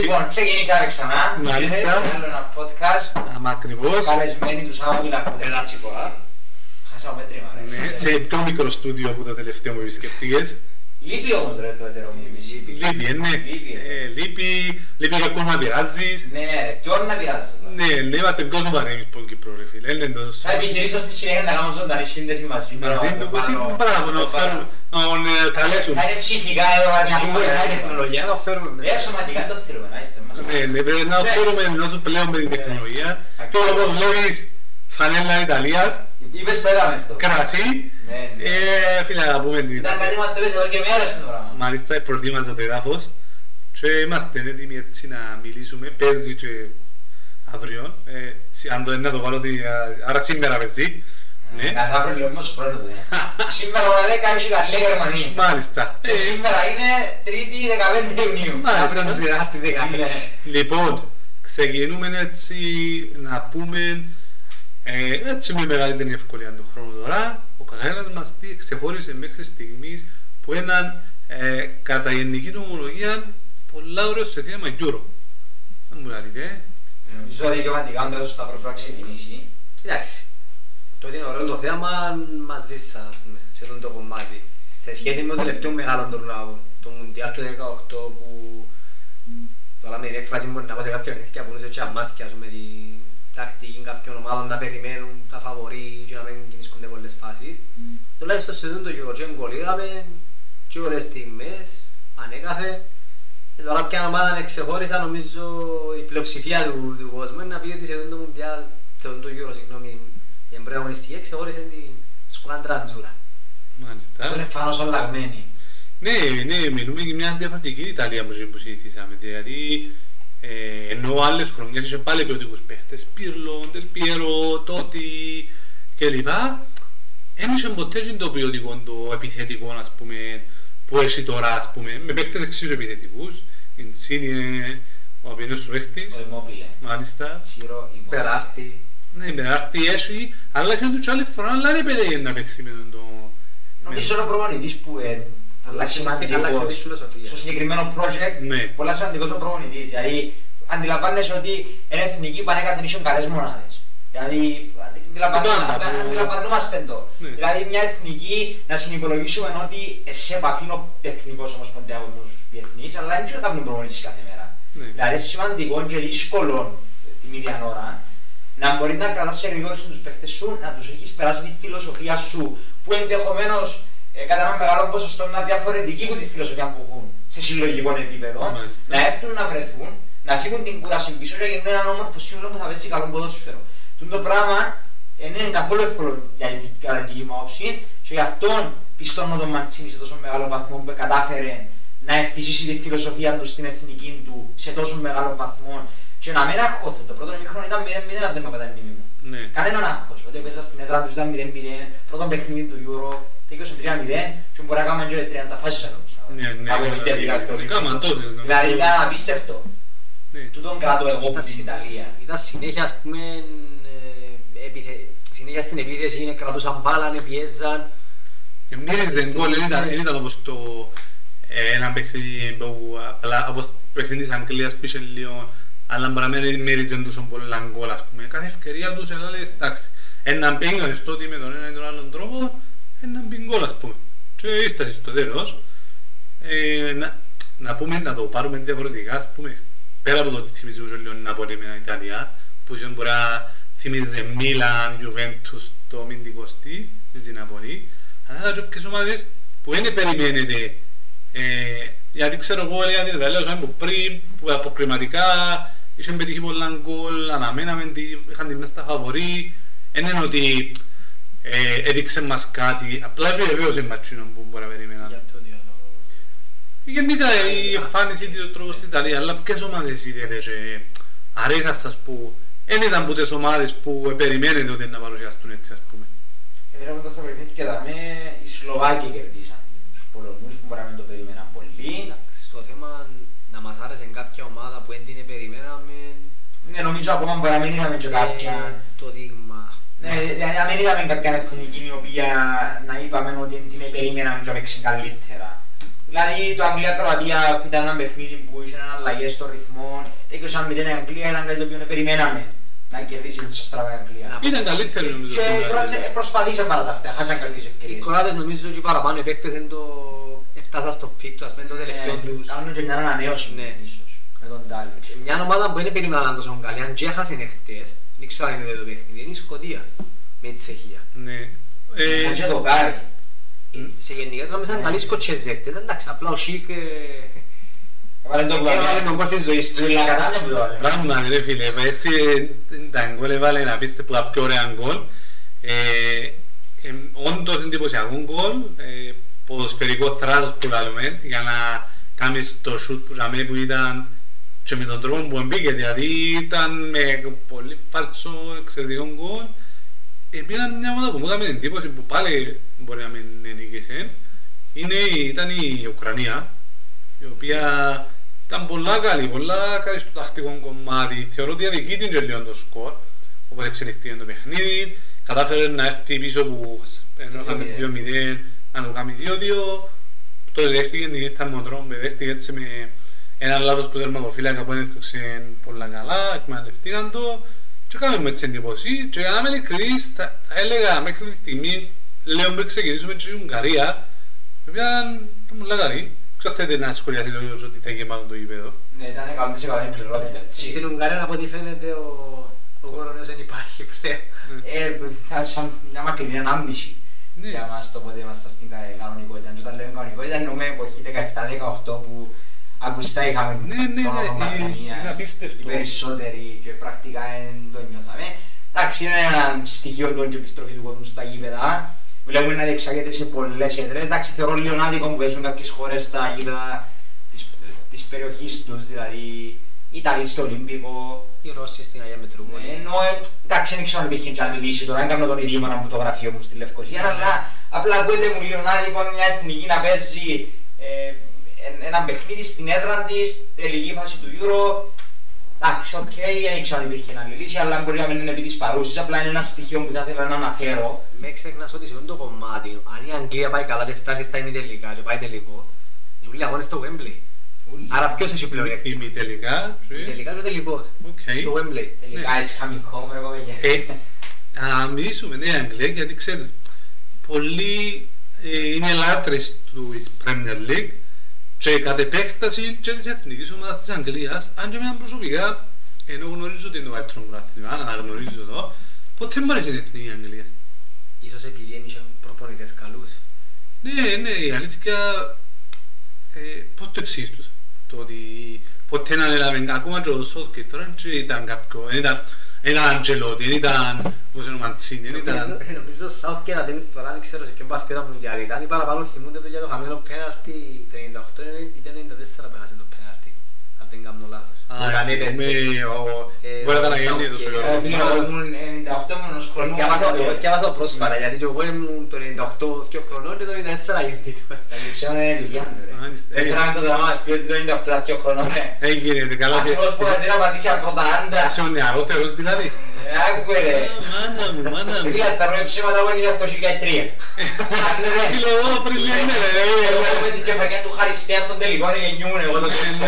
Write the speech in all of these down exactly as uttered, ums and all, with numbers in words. Λοιπόν, ξεκινήσαμε ξανά. Μάλιστα. Θέλω ένα podcast. Αμακριβώς. Καλεσμένοι του Σάββου να ακούτε. Ενάρτσι φορά. Χάσαμε τρίμα. Ναι, σε πιο μικρό στούντιο από τα τελευταία μου επισκεφτείες. Λείπει όμως ρε το έτερο μου. Λείπει, ναι. Λείπει, λείπει κακό να πειράζεις. Ναι, ρε, ποιο να πειράζεις. Ναι, λέγατε ποιος να παρέμεις πόν Κύπρο ρε φίλε. Θα επιχειρήσω στη συνέχεια να κάνω ζωντανή σύνδεση μαζί. Μαζί, μπράβο, να φέρουμε, να καλέσουμε. Θα είναι ψυχικά εδώ, θα είναι τεχνολογία, να φέρουμε. Ε, σωματικά το θέλουμε, να είστε μας. Ναι, πρέπει να φέρουμε ενώσου πλέον με την τεχνολογία. Τώρα όπως βλέπεις, φανέλα Ιταλίας. Είπες το έλαμε στο. Κρασί. Ε, φίλε, να πούμε την Ιταλία. Ήταν κάτι μας το πέτει εδώ και μία ώρα στο πράγμα. Μάλιστα, προετοίμαζα το εδάφος. Και είμαστε έτοιμοι έτσι να μιλήσουμε. Παίζει και αύριο. Αν το ένα το βάλω, άρα σήμερα παίζει. Να θα βρω λίγο όμως πρώτο. Σήμερα όλα δέκα έχει καλή Γερμανία. Μάλιστα. Σήμερα είναι Τρίτη δεκαπέντε Ιουνίου. Μάλιστα. Λοιπόν, ξεκινούμε έτσι να πούμε. Έτσι με μεγαλύτερη ευκολία του χρόνου τώρα, ο καθένας μας ξεχώρισε μέχρι στιγμής που έναν ε, κατά γενική νομολογία πολλά ωραίο σε θέμα Γιούρο. Δεν μου λέτε. Νομίζω ότι και ο Αντιγάντρας θα πρέπει να ξεκινήσει. Εντάξει, το ότι είναι ωραίο το θέμα μαζί σας σε αυτό το κομμάτι. Σε σχέση με το τελευταίο μεγάλο τουρνουά, το Μουντιάλ του δύο χιλιάδες δεκαοκτώ που τώρα με την έκφραση μπορεί να πάει σε κάποια παιχνίδια που είναι σε αμάθηκια με την τακτική κάποιων ομάδων να περιμένουν τα φαβορί και να μην κινησκούνται πολλές φάσεις. Τουλάχιστον σε αυτό το γεγονό είδαμε και ωραίες στιγμές, ανέκαθε. Και τώρα ποια ομάδα εξεχώρισα, νομίζω η πλειοψηφία του, του κόσμου είναι να πει ότι σε αυτό το Μουντιάλ, σε αυτό το γεγονό, συγγνώμη, η εμπρεαγωνιστική εξεχώρισε την σκουάντρα Τζούρα. Μάλιστα. Τώρα φανώς αλλαγμένη. Ναι, ναι, μιλούμε για μια διαφορετική Ιταλία που συζητήσαμε. Δηλαδή, Ε, ενώ άλλες χρονιές είχε πάλι ποιοτικούς παίχτες, Πίρλο, Τελπιέρο, Τότι κλπ. Εν είχε ποτέ το ποιοτικό, το επιθετικό ας πούμε, που έχει τώρα ας πούμε, με παίχτες εξίσου επιθετικούς. Μαντσίνι, ο οποίος σου παίχτης, μάλιστα, Περάρτη. Ναι, Περάρτη έχει, αλλά είχε τους άλλη φορά, αλλά δεν πέταγε να παίξει με τον... Νομίζω είναι ο προπονητής που αλλάξει τη φιλοσοφία. Στο συγκεκριμένο project, πολλά σημαντικός ο προπονητής. Δηλαδή, αντιλαμβάνεσαι ότι είναι εθνική πανέκαθεν ίσον καλές μονάδες. Δηλαδή, αντιλαμβανόμαστε το. Δηλαδή, μια εθνική, να συνυπολογίσουμε ότι εσύ επαφή είναι ο τεχνικός ομοσπονδιακός από τους διεθνείς, αλλά δεν ξέρω κάποιον προπονητής κάθε μέρα. Δηλαδή, είναι σημαντικό και δύσκολο την ίδια ώρα να μπορεί να κρατάς σε εγγυώσεις τους παίχτες σου, να τους έχεις περάσει τη φιλοσοφία σου, που ενδεχομένως κατά ένα μεγάλο ποσοστό να διαφορετική από τη φιλοσοφία που έχουν σε συλλογικό επίπεδο, να έρθουν να βρεθούν, να φύγουν την κούραση πίσω και να γίνουν ένα όμορφο σύνολο που θα παίζει καλό ποδόσφαιρο. Το πράγμα δεν είναι καθόλου εύκολο για την καταδική μου άποψη και γι' αυτόν πιστώνω τον Μαντσίνι σε τόσο μεγάλο βαθμό που κατάφερε να εμφυσίσει τη φιλοσοφία του στην εθνική του σε τόσο μεγάλο βαθμό και να μην αγχώθουν. Το πρώτο ημίχρονο ήταν μηδέν μηδέν αν δεν με απατάει η μνήμη μου. Κανέναν άγχος. Ότι έπαιζα στην έδρα του ήταν μηδέν μηδέν, πρώτο παιχνίδι του Euro. Τέκειος τρία μηδέν και μπορεί να κάνουμε και τριάντα φάσεις όμως. Δηλαδή ήταν απίστευτο. Του τον κρατώ εγώ από την Ιταλία. Ήταν συνέχεια ας πούμε, συνέχεια στην επίθεση είναι κρατούσαν μπάλα, πιέζαν. Μύριζαν γκολ, δεν ήταν όπως το ένα παιχνίδι όπως παιχνίδι της Αγγλίας πίσω λίγο, αλλά μπραμένοι μύριζαν τους πολλά γκολ ας πούμε. Κάθε ευκαιρία τους έλεγες εντάξει, έναν πήγαν στο ότι με τον ένα ή τον άλλον τρόπο έναν πιγκόλ ας πούμε και ήρθασαι στο τέλος ε, να, να πούμε, να το πάρουμε διαφορετικά ας πούμε πέρα από το ότι θυμίζουμε και λίγο Νάπολη με την Ιταλία που ίσως μπορεί να θυμίζει Μίλαν, Γιουβέντους, το Μιντικοστή της Νάπολη αλλά και όποιες ομάδες που δεν περιμένετε ε, γιατί ξέρω εγώ έλεγα την Ιταλία όσο από πριν, που αποκριματικά είχαν πετύχει πολλά γκολ, αναμέναμε, είχαν τη μέσα στα φαβορί είναι ότι έδειξε μας κάτι, απλά βεβαίωσε ματσίνο που μπορεί να περιμέναμε. Γενικά η εμφάνιση του τρόπου στην Ιταλία, αλλά ποιες ομάδες είδατε και αρέσαν σας που δεν ήταν ποτέ ομάδες που περιμένετε ότι να παρουσιαστούν έτσι ας πούμε. Επεράγοντας τα παιχνίδια δαμε, οι Σλοβάκοι κερδίσαν τους Πολωνούς που μπορεί να μην το περιμέναν πολύ. Στο θέμα να μας άρεσε κάποια ομάδα που δεν την περιμέναμε. Ναι, νομίζω ακόμα μπορεί να μην είχαμε και κάποια. Το δείγμα. Δηλαδή, αν δεν είδαμε κάποια εθνική η οποία να είπαμε ότι δεν την περίμεναν και παίξαν καλύτερα. Δηλαδή το Αγγλία-Κροατία ήταν ένα παιχνίδι που είχε αλλαγές στο ρυθμό. Τέκειωσαν μηδέν η Αγγλία, ήταν κάτι το οποίο περιμέναμε να κερδίσει με τις αστραβά η Αγγλία. Ήταν καλύτερη νομίζω. Και προσπαθήσαν παρά τα αυτά, χάσαν κάποιες ευκαιρίες. Οι Κροάτες νομίζω ότι παραπάνω επέκτες δεν το έφτασαν στο πικ του, ας πούμε το τελευταίο τους. Κάνουν και μια ανανέωση ίσως με τον Τάλιτ. Μια ομάδα που δεν περιμέναν τόσο καλή, αν και έχασαν χτες, δεν ξέρω αν είναι το παιχνίδι, είναι η Σκωτία με τη Τσεχία. Αν και το Κάρι. Σε γενικές γραμμές ήταν καλοί σκοτσέζεκτες, εντάξει, απλά ο Σίκ έβαλε τον κόρ της ζωής του. Πράγμα ρε φίλε, Μέση τα γκολ έβαλε να πείστε τα πιο ωραία γκολ. Όντως εντυπωσιακό γκολ, ποδοσφαιρικό θράσος που λέμε, για να κάνεις το σουτ που ζαμε που ήταν και με τον τρόπο που μπήκε, δηλαδή ήταν με πολύ φάρτσο εξαιρετικό γκολ. Επήραν μια ομάδα που μου έκανε εντύπωση που πάλι μπορεί να μην νικήσει. Ήταν η Ουκρανία, η οποία ήταν πολλά καλή, πολλά καλή στο τακτικό κομμάτι. Θεωρώ ότι αδικήτηκε λίγο το σκορ, όπως εξελιχθήκε το παιχνίδι. Κατάφερε να έρθει πίσω που ενώ είχαμε δύο μηδέν, να το κάνει δύο δύο. Το δέχτηκε, την ήρθαν με τον τρόπο, δέχτηκε έτσι με ένα λάθος του τερματοφύλακα που έδειξε πολλά καλά, εκμεταλλευτήκαν το. Και κάνουμε έτσι εντύπωση και για να είμαι ειλικρινής θα έλεγα μέχρι τη στιγμή λέω πριν ξεκινήσουμε και η Ουγγαρία η οποία ήταν πολύ καλή. Ξέρετε να σχολιάσει το ίδιο ότι ήταν γεμάτο το γήπεδο. Ναι, ήταν εκατό τοις εκατό πληρότητα. Στην Ουγγαρία από ό,τι φαίνεται ο κορονοϊός δεν υπάρχει πλέον. Ήταν σαν μια μακρινή ανάμνηση για μας το πότε ήμασταν στην κανονικότητα. Όταν λέω κανονικότητα εννοούμε εποχή δεκαεπτά δεκαοκτώ που ακουστά είχαμε τον Μακρονία, οι περισσότεροι και πρακτικά δεν το νιώθαμε. Εντάξει, είναι ένα στοιχείο του επιστροφή του κόσμου στα γήπεδα. Βλέπουμε να διεξάγεται σε πολλές έδρες. Εντάξει, θεωρώ λίγο άδικο που παίζουν κάποιες χώρες στα γήπεδα της περιοχής τους. Δηλαδή, οι Ιταλοί στο Ολυμπικό, οι Ρώσοι στην Αγία Πετρούπολη. Εντάξει, δεν ξέρω αν υπήρχε και άλλη λύση τώρα. Δεν κάνω τον ίδιο από το γραφείο μου στη Λευκοσία. Αλλά απλά ακούγεται μου λίγο άδικο μια εθνική να παίζει ένα παιχνίδι στην έδρα της, τελική φάση του Γιούρο. Εντάξει, οκ, δεν ήξερα αν υπήρχε άλλη λύση, αλλά μπορεί να μην είναι επί της παρούσης. Απλά είναι ένα στοιχείο που θα ήθελα να αναφέρω. Μην ξεχνάς ότι σε αυτό το κομμάτι, αν η Αγγλία πάει καλά και φτάσει στα ημιτελικά και πάει τελικό, είναι όλοι αγώνες στο Wembley. Άρα ποιος έχει πλέον εκτός. Ημιτελικά και ο τελικός. Στο Wembley. Τελικά, it's coming home, εγώ παιδιά. Να μιλήσουμε νέα Αγγλία, γιατί ξέρεις, πολλοί είναι λάτρες της Premier League. Και κατ' επέκταση και της εθνικής ομάδας της Αγγλίας, αν και εμένα προσωπικά, ενώ γνωρίζω ότι είναι το καλύτερο πράθλημα, αναγνωρίζω εδώ, ποτέ μου αρέσει η εθνική Αγγλία. Ίσως επειδή ένιξαν προπονητές καλούς. Ναι, ναι, η αλήθεια, ε, πώς το εξίστος, το ότι ποτέ να έλαβε, ακόμα και ο Southgate τώρα δεν ήταν κάποιο, δεν ήταν Αντζελότη, δεν ήταν όπως είναι ο Μαντσίνι, δεν ήταν... Νομίζω ο Southgate δεν ξέρω σε ποιον πάθει και όταν Μουντιάλ ήταν, οι παραπάνω θυμούνται το για το χαμένο πέναλτι το ενενήντα οκτώ ή το ενενήντα τέσσερα πέρασε το πέναλτι, αν δεν κάνω λάθος. Μπορεί να ήταν αγέννητος ο Γιώργος. ενενήντα οκτώ διάβασα πρόσφατα, γιατί και εγώ ήμουν το ενενήντα οκτώ δύο χρονών και το ενενήντα τέσσερα αγέννητος. Τα λειψέω είναι ηλικιάνο ρε. Έφεραν το δραμάς, πει ότι το ενενήντα οκτώ δύο χρονών ρε. Έγινε, καλά. Αφρός που δεν απαντήσει από τα άντα. Είσαι ο νεαρότερος δηλαδή. Άκουε ρε. Μάνα μου, μάνα μου. Δηλαδή θα ρωγε ψέματα που είναι είκοσι τρία. Φίλε εγώ πριν λένε ρε. Εγώ με την κεφακιά του Χαριστέα στον τελικό είναι γεννιούμουν εγώ το κλειστό.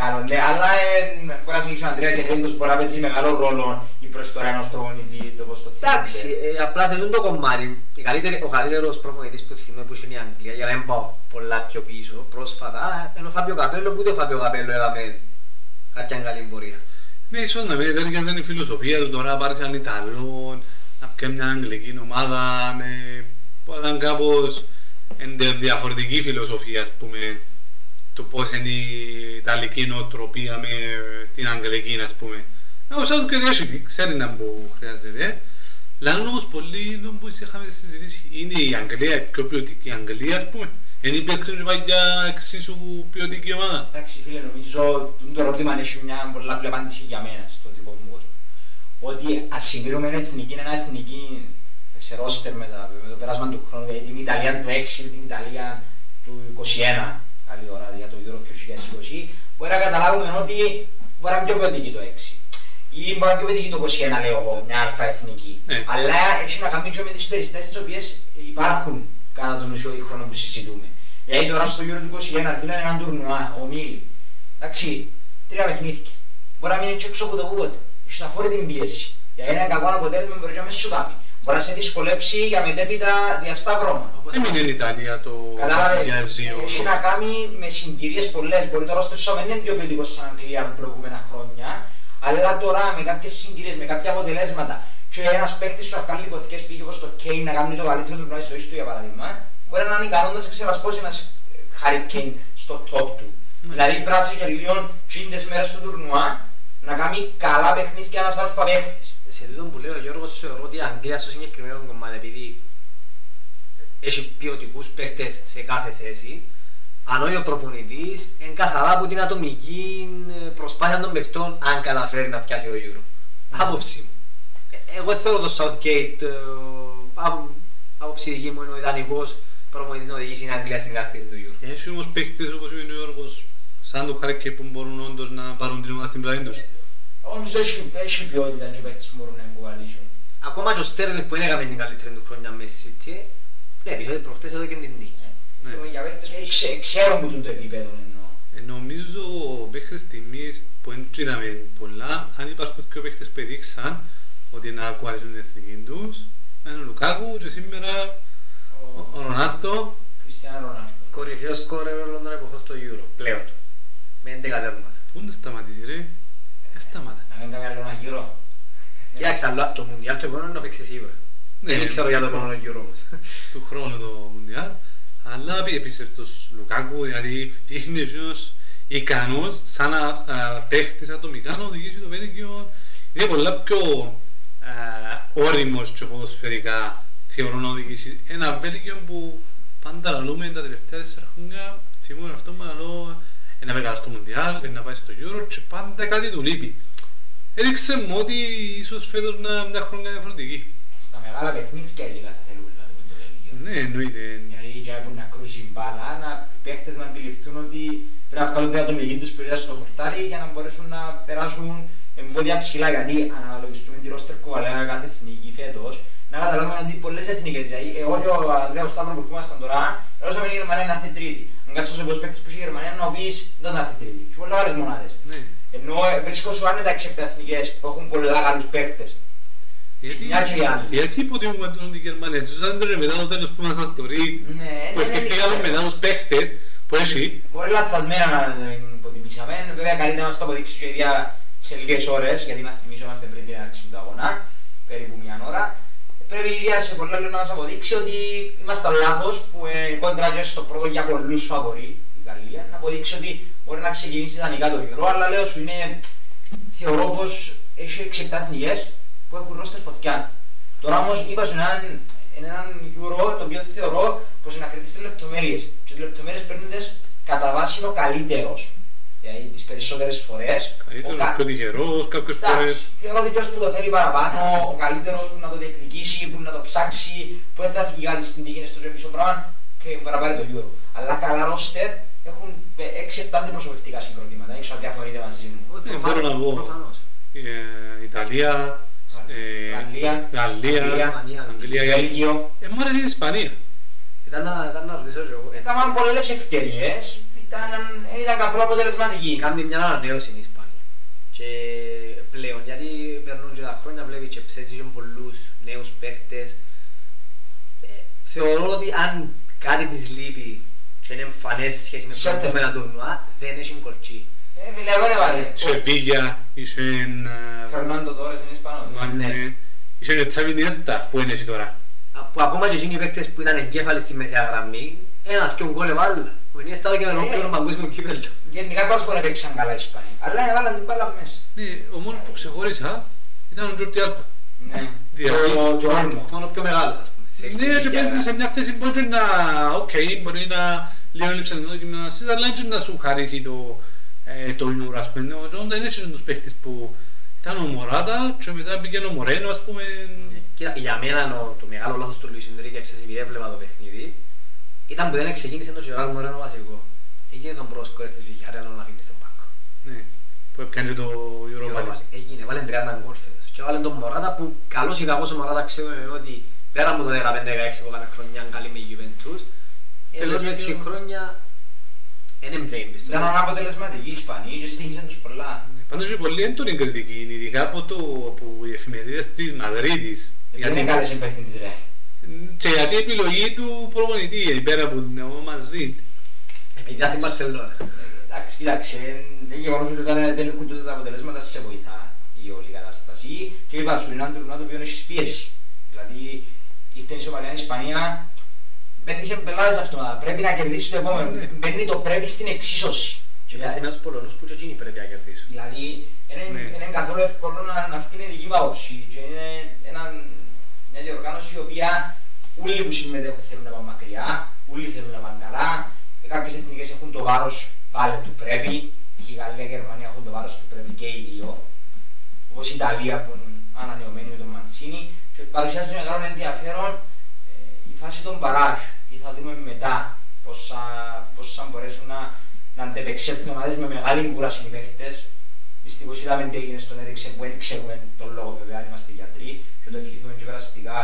Καλό, ναι, αλλά μπορεί να συνεχίσει ο Ανδρέας γιατί όντως μπορεί να παίζει μεγάλο ρόλο η προστορία ενός προπονητή, το πώς το θυμάται. Εντάξει, απλά σε αυτό το κομμάτι, ο καλύτερος προπονητής που θυμάμαι που είναι η Αγγλία, για να μην πάω πολλά πιο πίσω, πρόσφατα, ενώ Φάβιο Καπέλλο, που ούτε ο Φάβιο Καπέλλο έλαβε κάποια καλή πορεία. Ναι, ίσως να μην ήταν η φιλοσοφία του τώρα, πάρεις έναν Ιταλό, να πιέζει μια αγγλική ομάδα, που ήταν κάπως διαφορετική φιλοσοφία, ας πούμε. Το πώς είναι η Ιταλική νοοτροπία με την Αγγλική, ας πούμε. Ο Southgate έχει, ξέρει να μου χρειάζεται. Λένε όμως πολλοί που είχαμε συζητήσει, είναι η Αγγλία, η πιο ποιοτική Αγγλία, ας πούμε. Εν υπήρξαν και πάει για εξίσου ποιοτική ομάδα. Εντάξει φίλε, νομίζω το ερώτημα έχει μια πολλαπλή απάντηση για μένα στο δικό μου κόσμο. Ότι ας συγκρίνουμε ένα εθνική, ένα εθνική σε ρόστερ με το περάσμα του χρόνου, γιατί την Ιταλία του έξι, την Ιταλία του είκοσι ένα. Καλή ώρα για το Euro δύο χιλιάδες είκοσι, μπορεί να καταλάβουμε ότι μπορεί να είναι πιο ποιοτική το έξι. ή μπορεί να πει το είκοσι ένα, λέω εγώ, μια αλφαεθνική. Ναι. Αλλά έχει να κάνει και με τις περιστάσεις τις οποίες υπάρχουν κατά τον ουσιώδη χρόνο που συζητούμε. Γιατί τώρα στο Γιούρο του είκοσι ένα φύλανε έναν τουρνουά, ο Μίλη. Εντάξει, τρία παιχνίθηκε. Μπορεί να μην έχει έξω από το κούποτε. Έχει να φορεί την πίεση. Για ένα κακό αποτέλεσμα μπορεί να με σουτάμι. Μπορεί να σε δυσκολέψει για μετέπειτα διασταυρώματα. Έμεινε η Ιταλία το δύο χιλιάδες δύο. Έχει να κάνει με συγκυρίες πολλές. Μπορεί τώρα στο Σουέ δεν είναι πιο ποιοτικό στην Αγγλία από προηγούμενα χρόνια. Αλλά τώρα με κάποιες συγκυρίες, με κάποια αποτελέσματα, και ένας παίκτης σου αυκάλει υποθηκές πήγε όπως το Kane να κάνει το καλύτερο του νόησης ζωής του για παράδειγμα, μπορεί να είναι ικανόντας να ξερασπώσει ένας Harry Kane στο top του. Mm. Δηλαδή πράσι και λιόν τσίντες μέρες του τουρνουά να κάνει καλά παιχνίδια ένας αλφα παίκτης. Σε τούτο που λέει ο Γιώργος, θεωρώ ότι η Αγγλία στο συγκεκριμένο κομμάτι, επειδή έχει ποιοτικούς παίκτες σε κάθε θέση, αν όχι ο προπονητής, εν καθαρά από την ατομική προσπάθεια των παιχτών, αν καταφέρει να πιάσει ο Γιούρο. Άποψη μου. Εγώ θέλω το Southgate, άποψη δική μου, είναι ο ιδανικός προπονητής να οδηγήσει την Αγγλία στην κατακτήση του Γιούρο. Έχει όμως παίχτες όπως είναι ο Γιώργος, σαν το Χάρκερ που μπορούν όντως να πάρουν την ομάδα στην πλάτη τους. Όμως έχει ποιότητα και παίχτες που μπορούν να εμπογαλίσουν. Ακόμα και ο Στέρλινγκ που είναι την καλύτερη του χρόνια μέσα και βλέπεις ότι προχτές εδώ και την νίκη. Ξέρω που το επίπεδο εννοώ. Νομίζω μέχρι στιγμής που δεν είδαμε πολλά, αν υπάρχουν και παίχτες που έδειξαν ότι να ακουαλίζουν την εθνική τους, είναι ο Λουκάκου και σήμερα ο Ρονάλντο. Κορυφαίος σκόρερ όλων των εποχών στο Euro, πλέον. Με έντεκα τέρματα. Πού να σταματήσει ρε, δεν σταματά. Να μην κάνει άλλο ένα Euro. Κοιτάξτε, αλλά το Μουντιάλ το χρόνο να παίξει σίγουρα. Δεν ξέρω για το χρόνο Euro όμως. Του χρόνου το Μουντιάλ. Αλλά επίσης τους Λουκάκου, δηλαδή φτύχνει εκείνος ικανός σαν να παίχτης ατομικά να οδηγήσει το Βέλγιο. Είναι πολλά πιο όριμος και ποδοσφαιρικά θεωρώ να οδηγήσει ένα Βέλγιο που πάντα λαλούμε τα τελευταία τέσσερα χρόνια, θυμούν αυτό που λαλώ να πάει καλά στο Μουντιάλ, να πάει στο Euro και πάντα κάτι του λείπει. Έδειξε μου ότι ίσως φέτος μια χρόνια διαφορετική. Στα μεγάλα παιχνίδια λίγα θα θέλουν. Ναι, εννοείται. Γιατί και έπρεπε να κρούσει μπάλα, να παίχτες να αντιληφθούν ότι πρέπει να βγάλουν την ατομική τους περιοχή στο χορτάρι για να μπορέσουν να περάσουν εμπόδια ψηλά. Γιατί αναλογιστούμε την ρόστερ κουβαλέα κάθε εθνική φέτος, να καταλάβουμε ότι πολλές εθνικές. Δηλαδή, εγώ και ο Ανδρέας Σταύρου που ήμασταν τώρα, ερώσαμε η Γερμανία να έρθει τρίτη. Αν κάτσεις σε πολλούς παίκτες που είσαι η Γερμανία, να πεις δεν θα έρθει τρίτη. Και πολλές άλλες μονάδες. Ναι. Ενώ βρίσκω σου άνετα εξεπτά εθνικές που έχουν πολλά καλούς παίκτες. Γιατί υποτιμούμε την Γερμανία, στους άντρες μετά το τέλος που μας αστορεί, που σκεφτήκαμε μετά τους παίχτες που έχει. Πολύ λαθασμένα να την υποτιμήσαμε, βέβαια καλύτερα να το αποδείξει και η ίδια σε λίγες ώρες, γιατί να θυμίσομαστε πριν την αρχή του αγώνα, περίπου μια ώρα. Πρέπει η ίδια σε πολλά λόγια να μας αποδείξει ότι είμαστε λάθος που κόντρα στο πρώτο για πολλούς φαβορί, η Γαλλία, να αποδείξει ότι μπορεί να ξεκινήσει ιδανικά το Euro, αλλά λέω σου είναι, θεωρώ πως έχει εξεπτά εθνικές που έχουν ρόστερ φωτιά. Τώρα όμως είπα σε έναν, έναν Euro το οποίο θεωρώ πως είναι ακριτής στις λεπτομέρειες και τις λεπτομέρειες παίρνοντας κατά βάση είναι ο καλύτερος. Δηλαδή τις περισσότερες φορές. Καλύτερος, κα... πιο τυχερός, κάποιες Ττάξει, φορές. Θεωρώ ότι ποιος που το θέλει παραπάνω, ο καλύτερος που να το διεκδικήσει, που να το ψάξει, που δεν θα φύγει κάτι στην τύχη στο πίσω πράγμα και μπορεί να πάρει το Euro. Αλλά καλά ρόστερ έχουν έξι επτά αντιπροσωπευτικά συγκροτήματα. Δεν ξέρω αν διαφωνείτε μαζί μου. Δεν μπορώ να πω. Ιταλία. Γαλλία, Αγγλία, Βέλγιο. Μου άρεσε η Ισπανία. Ήταν να ρωτήσω και εγώ. Έκαναν πολλές ευκαιρίες, δεν ήταν καθόλου αποτελεσματικοί. Κάνει μια ανανέωση η Ισπανία. Και πλέον, γιατί περνούν και τα χρόνια, βλέπεις και ψέσεις και πολλούς νέους παίχτες. Θεωρώ ότι αν κάτι της λείπει και είναι εμφανές σε σχέση με προηγούμενα τουρνουά, δεν έχει κορτσί. Σε Βίγια, είσαι Φερνάντο Τόρες είναι Ισπανός. Είσαι και Τσάβι Νιέστα που είναι εσύ τώρα. Ακόμα και εκείνοι οι παίκτες που ήταν εγκέφαλοι στη μεσαία γραμμή, ένας και ο Γκολεβάλ, ο Νιέστα εδώ και με ολόκληρο παγκόσμιο κύπελλο. Γενικά πώς μπορεί να παίξαν καλά οι Ισπανοί, αλλά έβαλαν την μπάλα μέσα. Ο μόνος που ξεχώρισα ήταν ο Τζορτι Άλπα. Ναι, και ο Όρμο. Μόνο πιο μεγάλος ας πούμε. Ναι, και παίζει σε μια θέση που μπορεί να λίγο λείψαν εδώ και με ένα σύζα, αλλά και να σου χαρίσει το το Euro ας πούμε, δεν έσχεσαν τους παίχτες που ήταν ο Μωράτα και μετά πήγαινε ο Μορένο ας πούμε. Για μένα το μεγάλο λάθος του Λουίς Ινδρίκεψε επειδή έβλεπα το παιχνίδι ήταν που δεν ξεκίνησε το Γεράρ Μορένο βασικό. Έγινε τον πρόσκορε της Βιγιαρέλ να αφήνει στον πάγκο. που έπιανε το Europa League. Έγινε, βάλε τριάντα γκολ φέτος και βάλε τον Μωράτα που καλός ή κακός ο Μωράτα ξέρουμε ότι πέρα από το δεκαπέντε δεκαέξι που έκανε χρονιά καλή με Juventus, τέλος με έξι χρόνια δεν μπλέμπεις. Ήταν αναποτελεσματικοί οι Ισπανοί και στήχησαν τους πολλά. Πάντως και πολύ έντονη κριτική, ειδικά από οι εφημερίδες της Μαδρίτης. Δεν είναι καλές υπεύθυνες της Ρεάλ. Και γιατί η επιλογή του προπονητή, πέρα από την μαζί. Επειδή στην Μπαρσελόνα. Εντάξει, κοιτάξτε, είναι γεγονός ότι δεν έχουν τότε τα αποτελέσματα, σε βοηθά η όλη κατάσταση. Και η Βαρσουλίνα του Ρουνάτου ποιον έχεις πίεση. Δηλαδή, ήρθε η σοβαρή Ισπανία, μπαίνει σε πελάτες αυτό. Πρέπει να κερδίσει το επόμενο. Μπαίνει το πρέπει στην εξίσωση. Και δηλαδή, ένας Πολωνός που και εκείνοι πρέπει να κερδίσουν. Δηλαδή, είναι καθόλου εύκολο να αυτή είναι δική μου άποψη. Μια διοργάνωση η οποία όλοι που συμμετέχουν θέλουν να πάνε μακριά, όλοι θέλουν να πάνε καλά. Κάποιες εθνικές έχουν το βάρος πάλι του πρέπει. Η Γαλλία και η Γερμανία έχουν το βάρος του πρέπει και οι δύο. Όπως η Ιταλία που είναι ανανεωμένη με τον Μαντσίνι. Και παρουσιάζει μεγάλο ενδιαφέρον ε, η φάση των παράζ. Τι θα δούμε μετά, πώς θα μπορέσουν να, να αντεπεξέλθουν ομάδες με μεγάλη κούραση οι παίχτες. Δυστυχώς είδαμε τι έγινε στον Έριξεν που δεν ξέρουμε τον λόγο, βέβαια, αν είμαστε γιατροί. Και το ευχηθούμε και περαστικά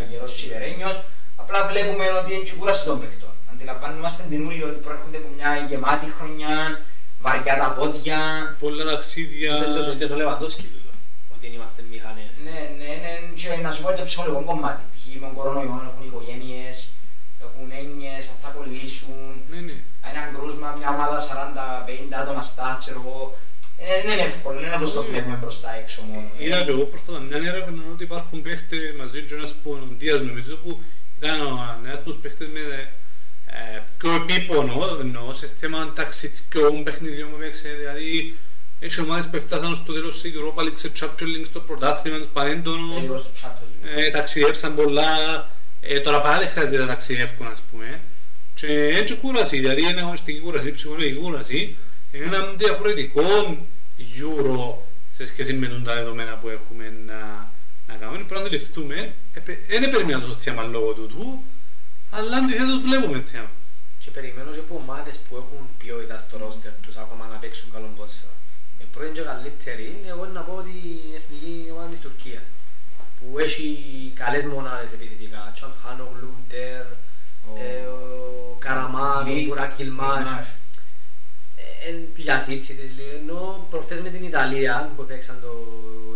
αγερός σιδερένιος. Απλά βλέπουμε ότι είναι και κούραση των παίχτων. Αντιλαμβάνομαστε την ούλη ότι προέρχονται από μια γεμάτη χρονιά, βαριά τα πόδια. Πολλά ταξίδια. Δεν το ζωτιές ο Λεβαντόσκυλος, ότι είμαστε μηχανές. Ναι, ναι, ναι, και να σου πω το ψυχολογικό κομμάτι. Ποιοι με τον κορονοϊό έχουν οικογένειες, έχουν έννοιες, αν θα κολλήσουν. Ναι, ναι. Έναν κρούσμα, μια ομάδα σαράντα πενήντα άτομα στα, ξέρω εγώ. Δεν είναι εύκολο, δεν είναι όπως το βλέπουμε μπροστά έξω μόνο. Είδα και εγώ πρόσφατα μια έρευνα ότι υπάρχουν παίχτες μαζί και ένας ποντίας νομίζω που ήταν ένας τους παίχτες με πιο επίπονο σε θέμα ταξιτικών παιχνιδιών που παίξε, δηλαδή έχει ομάδες που έφτασαν στο τέλος σε Europa League, σε Champions League, στο πρωτάθλημα, τους παρέντονο ταξιδέψαν πολλά, τώρα πάλι χρειάζεται να ταξιδεύουν ας πούμε και έτσι κούραση, δηλαδή είναι αγωνιστική κούραση, ψυχολογική κούραση είναι ένα διαφορετικό Euro σε σχέση με τα δεδομένα που έχουμε να κάνουμε, πρέπει να αντιληφθούμε, δεν περιμένω το θέμα λόγω τούτου. Αλλά αντιθέτως βλέπουμε θέμα. Και περιμένω και από ομάδες που έχουν ποιότητα στο ρόστερ τους ακόμα να παίξουν καλό ποδόσφαιρο. Η πρώτη και καλύτερη είναι εγώ να πω ότι η εθνική ομάδα της Τουρκίας που έχει καλές μονάδες επιθετικά. Τσαλχάνο, Γλούντερ, ο Καραμάν, ο Μπουρακιλμάς. Για σύτσι της λίγες, ενώ προχτές με την Ιταλία που παίξαν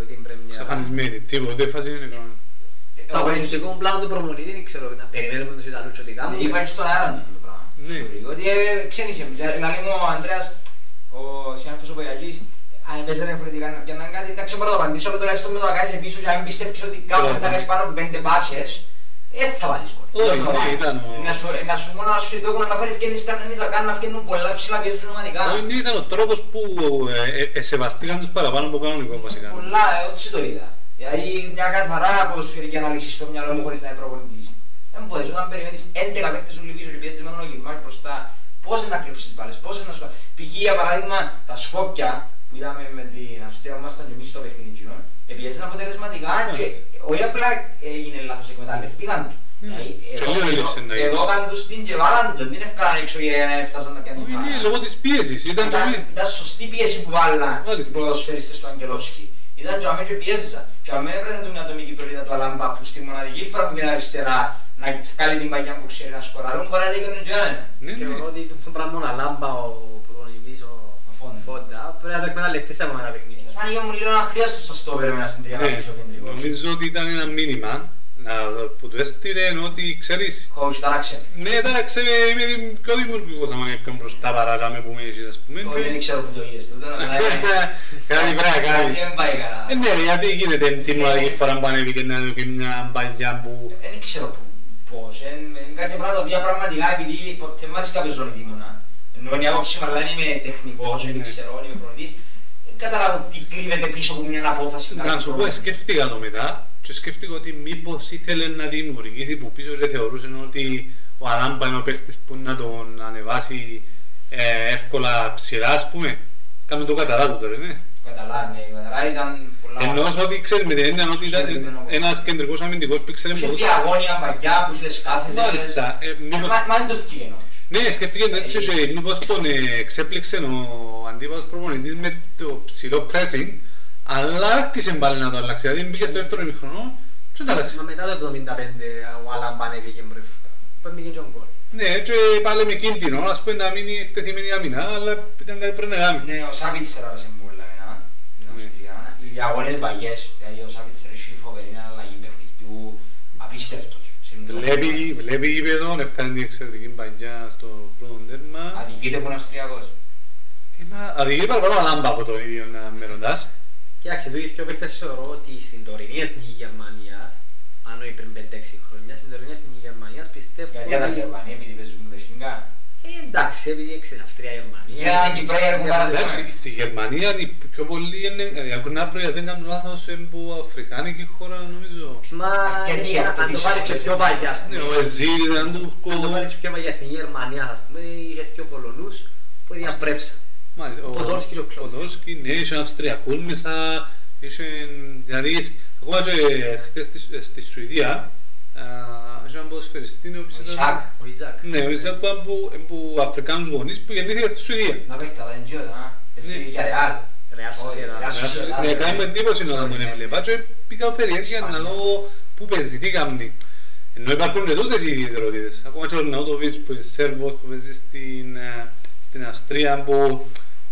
την πρεμιέρα. Ξαφανισμένη, τίποτε φάση είναι κανένα. Το αγωνιστικό πλάνο του προπονητή δεν ξέρω να περιμένουμε τους Ιταλούς ότι κάνουν. Υπάρχει στον αέρα του το πράγμα. Ότι ξένησε μου. Δηλαδή μου ο Ανδρέας, ο συνάδελφος ο Πογιαγής, αν παίζεται διαφορετικά και αν κάτι, εντάξει μπορώ να το απαντήσω, αλλά τουλάχιστον με το να κάνεις πίσω και αν πιστεύεις ότι κάπου θα τα κάνεις πάνω από πέντε πάσες, δεν θα βάλεις κόλ. Να σου μόνο να σου ειδόκουν να φέρει ευκαιρίες να κάνουν να φτιάχνουν πολλά ψηλά πιέζουν ομαδικά. Ήταν ο τρόπος που σεβαστήκαν τους παραπάνω από κανονικό βασικά. Πολλά, έτσι το είδα. Δηλαδή μια καθαρά ποδοσφαιρική ανάλυση στο μυαλό μου χωρίς να είναι προπονητής. Δεν μπορείς όταν περιμένεις έντεκα παίκτες σου λυπήσω και πιέζεις μόνο γυμνάς μπροστά. Πώς να κλείψεις πάλι, πώς να σου κάνει. Π.χ. για παράδειγμα τα Σκόπια που είδαμε με την Αυστρία που ήμασταν και εμείς στο παιχνίδι κοινών, επιέζαν αποτελεσματικά και όχι απλά έγινε λάθος, εκμεταλλευτήκαν του. Εδώκαν τους την και βάλαν τον, δεν έφκαναν έξω για να έφτασαν να πιάνουν πάρα. Είναι λόγω της πίεσης, ήταν σωστή πίεση που βάλαν οι ποδοσφαιριστές του Αγγελόσκη. Ήταν και αμέσως πιέζεσαν. Και αμέσως έπρεπε την ατομική ποιότητα του Αλάμπα που στη μοναδική φορά που πήγαινε αριστερά να βγάλει την παγιά που ξέρει να σκοράρουν, μπορεί να δείχνει και έναν. Και εγώ ότι τον πράγμα Αλάμπα, ο προπονητής, ο Φόντα, πρέπει να το εκμεταλλευτεί στα επόμενα παιχνίδια. Αν για μου λέω να χρειάζεται το στόπερ με ένα συντηριακό πίσω κεντρικό. Νομίζω ότι ήταν ένα μήνυμα που του έστειλε ότι ξέρεις. Χωρίς τα ράξε. Ναι, τα ράξε με πιο δημιουργικό θα μάλλον έκανε μπροστά παράγαμε που μείνεις ας πούμε. Όχι, δεν ξέρω που το είδες τότε. Κάτι πρέπει να κάνεις. Ναι, γιατί γίνεται την μοναδική φορά που ανέβηκε να είναι και μια μπαγιά που. Δεν ξέρω πώς. Είναι κάποια πράγματα που πραγματικά επειδή ποτέ μ' άρεσε κάποιος ζώνη δίμωνα. Ενώ είναι άποψη μου, αλλά είμαι τεχνικός, δεν ξέρω, είμαι προπονητής. Καταλάβω τι κρύβεται πίσω από μια απόφαση. Να σου πω, σκέφτηκα το μετά και σκέφτηκα ότι μήπως ήθελε να δημιουργήσει που πίσω και θεωρούσε ότι ο Αλάμπα είναι ο παίχτης που να τον ανεβάσει ε, εύκολα ψηλά, ας πούμε. Κάμε το καταλάβω τώρα, ναι. Καταλάβει, ναι. Καταλάβει ήταν πολλά... Εννοώ ότι ξέρει με την έννοια ότι ήταν ένας κεντρικός αμυντικός που ξέρει... Είχε διαγώνια παγιά που είχε σκάθετες... Μάλιστα. Μα δεν το φύγει εννοώ. Ναι, σκεφτείτε ότι μήπως τον εξέπληξε ο αντίπαλος προπονητής με το ψηλό pressing, αλλά άρχισε πάλι να το αλλάξει. Δηλαδή μπήκε το δεύτερο ημιχρονό και το αλλάξει. Μα μετά το εβδομήντα πέντε ο Αλαμπάν έφυγε μπρεφ. Πώς μπήκε και ο γκολ. Ναι, και πάλι με κίνδυνο, ας πούμε να μείνει εκτεθειμένη αμυνά, αλλά ήταν κάτι πρέπει να κάνει. Ναι, ο Σάβιτς έραβασε πολλά μένα, την Αυστρία. Οι διαγωνίες παγιές, δηλαδή ο Σάβιτς Ρεσίφοβερ είναι αλλαγή παιχνιδιού, απίστευτος. Βλέπει γήπεδο, ευκάνει την εξαιρετική παγιά στο πρώτο τέρμα. Αδικείται από τον Αυστριακός. Αδικείται παραπάνω Αλάμπα από το ίδιο να με ρωτάς. Κοιτάξτε, δύο και ο παίκτες θεωρώ ότι στην τωρινή εθνική Γερμανίας, αν όχι πριν πέντε έξι χρόνια, στην τωρινή εθνική Γερμανίας πιστεύω... Γιατί ήταν Γερμανία, επειδή παίζουν δεσμικά. Εντάξει, επειδή έξερε Αυστρία, Γερμανία... Εντάξει, στη Γερμανία πιο πολλοί ακούνε άπρια, δεν κάνουν λάθος από Αφρικάνικη χώρα, νομίζω. Μα, αν το πάρεις και πιο παλιά, ας πούμε. Ο Εζίλ, αν το πάρεις πιο παλιά εθνική Γερμανία, ας πούμε, είχε πιο Πολωνούς που διασπρέψαν. Ο Ποδόλσκι και ο Κλώσης. Ο Ποδόλσκι, ναι, είχε Αυστριακούς μέσα, είχε... Δηλαδή, ακόμα και χτες στη Σουηδία, είχε έναν ποδοσφαιριστή, ο Ιζάκ. Ναι, ο Ιζάκ ήταν από Αφρικάνους γονείς που γεννήθηκε στη Σουηδία. Να παίχτα, δεν ξέρω, εσύ για Ρεάλ. Ναι, κάνουμε εντύπωση να τον έβλεπα και πήγα περιέργεια να δω πού παίζει, τι κάνει. Ενώ υπάρχουν και τούτες οι ιδιαιτερότητες. Ακόμα και ο Ναούτοβιτς που είναι Σέρβος που παίζει στην Αυστρία που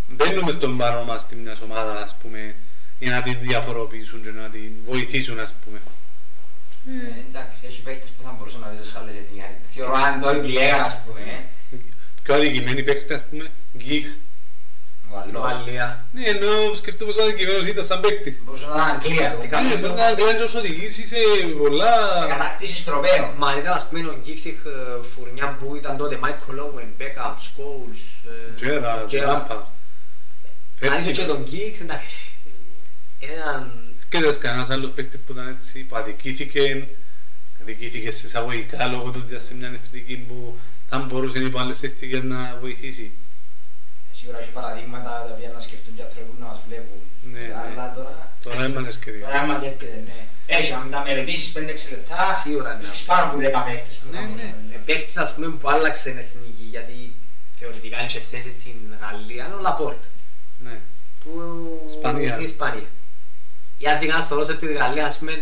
μπαίνουμε στον παρόμα στη μιας ομάδα, ας πούμε, για να την διαφοροποιήσουν και να την βοηθήσουν, ας πούμε. Εντάξει, έχει παίχτες που θα μπορούσαν να δεις σε άλλες εταιρείες. Θεωρώ αν το επιλέγαν, ας πούμε. Πιο αδικημένοι παίχτες, ας πούμε, Γκίξ. Βαλία. Ναι, ενώ σκεφτούμε πόσο αδικημένος ήταν σαν παίχτης. Μπορούσε να ήταν Αγγλία. Ναι, πρέπει να Αγγλία και όσο οδηγείς είσαι πολλά... Να κατακτήσεις τροπέων. Μα ήταν, ας πούμε, ο Γκίξ είχε φουρνιά που ήταν τότε Μάικλ Όουεν, Μπέκαμ, Σκόουλς, Τζέραντ. Αν είσαι και τον Γκίξ, εντάξει. Έρχεται κανένας άλλος παίκτης που ήταν έτσι, που αδικήθηκε, αδικήθηκε στις αγωγικά λόγω του ότι ήταν σε μια νευτική που θα μπορούσε οι άλλες εθνικές να βοηθήσει. Σίγουρα έχει παραδείγματα τα οποία να σκεφτούν και ανθρώπους να μας βλέπουν. Αλλά τώρα έμανε σκεφτεί. Τώρα έμανε έρχεται, ναι. Έχει, αν τα μελετήσεις πέντε έξι λεπτά, βρίσκεις πάνω από δέκα παίκτες που θα μπορούν. Παίκτης, ας πούμε, που άλλαξε την εθνική, γιατί θεωρητικά είναι και θέσεις στην Γαλλία, είναι ο Λαπόρτα. Που στην Ισπανία. Ή αν την κάνεις το ρόστερ της Γαλλίας, ας πούμε,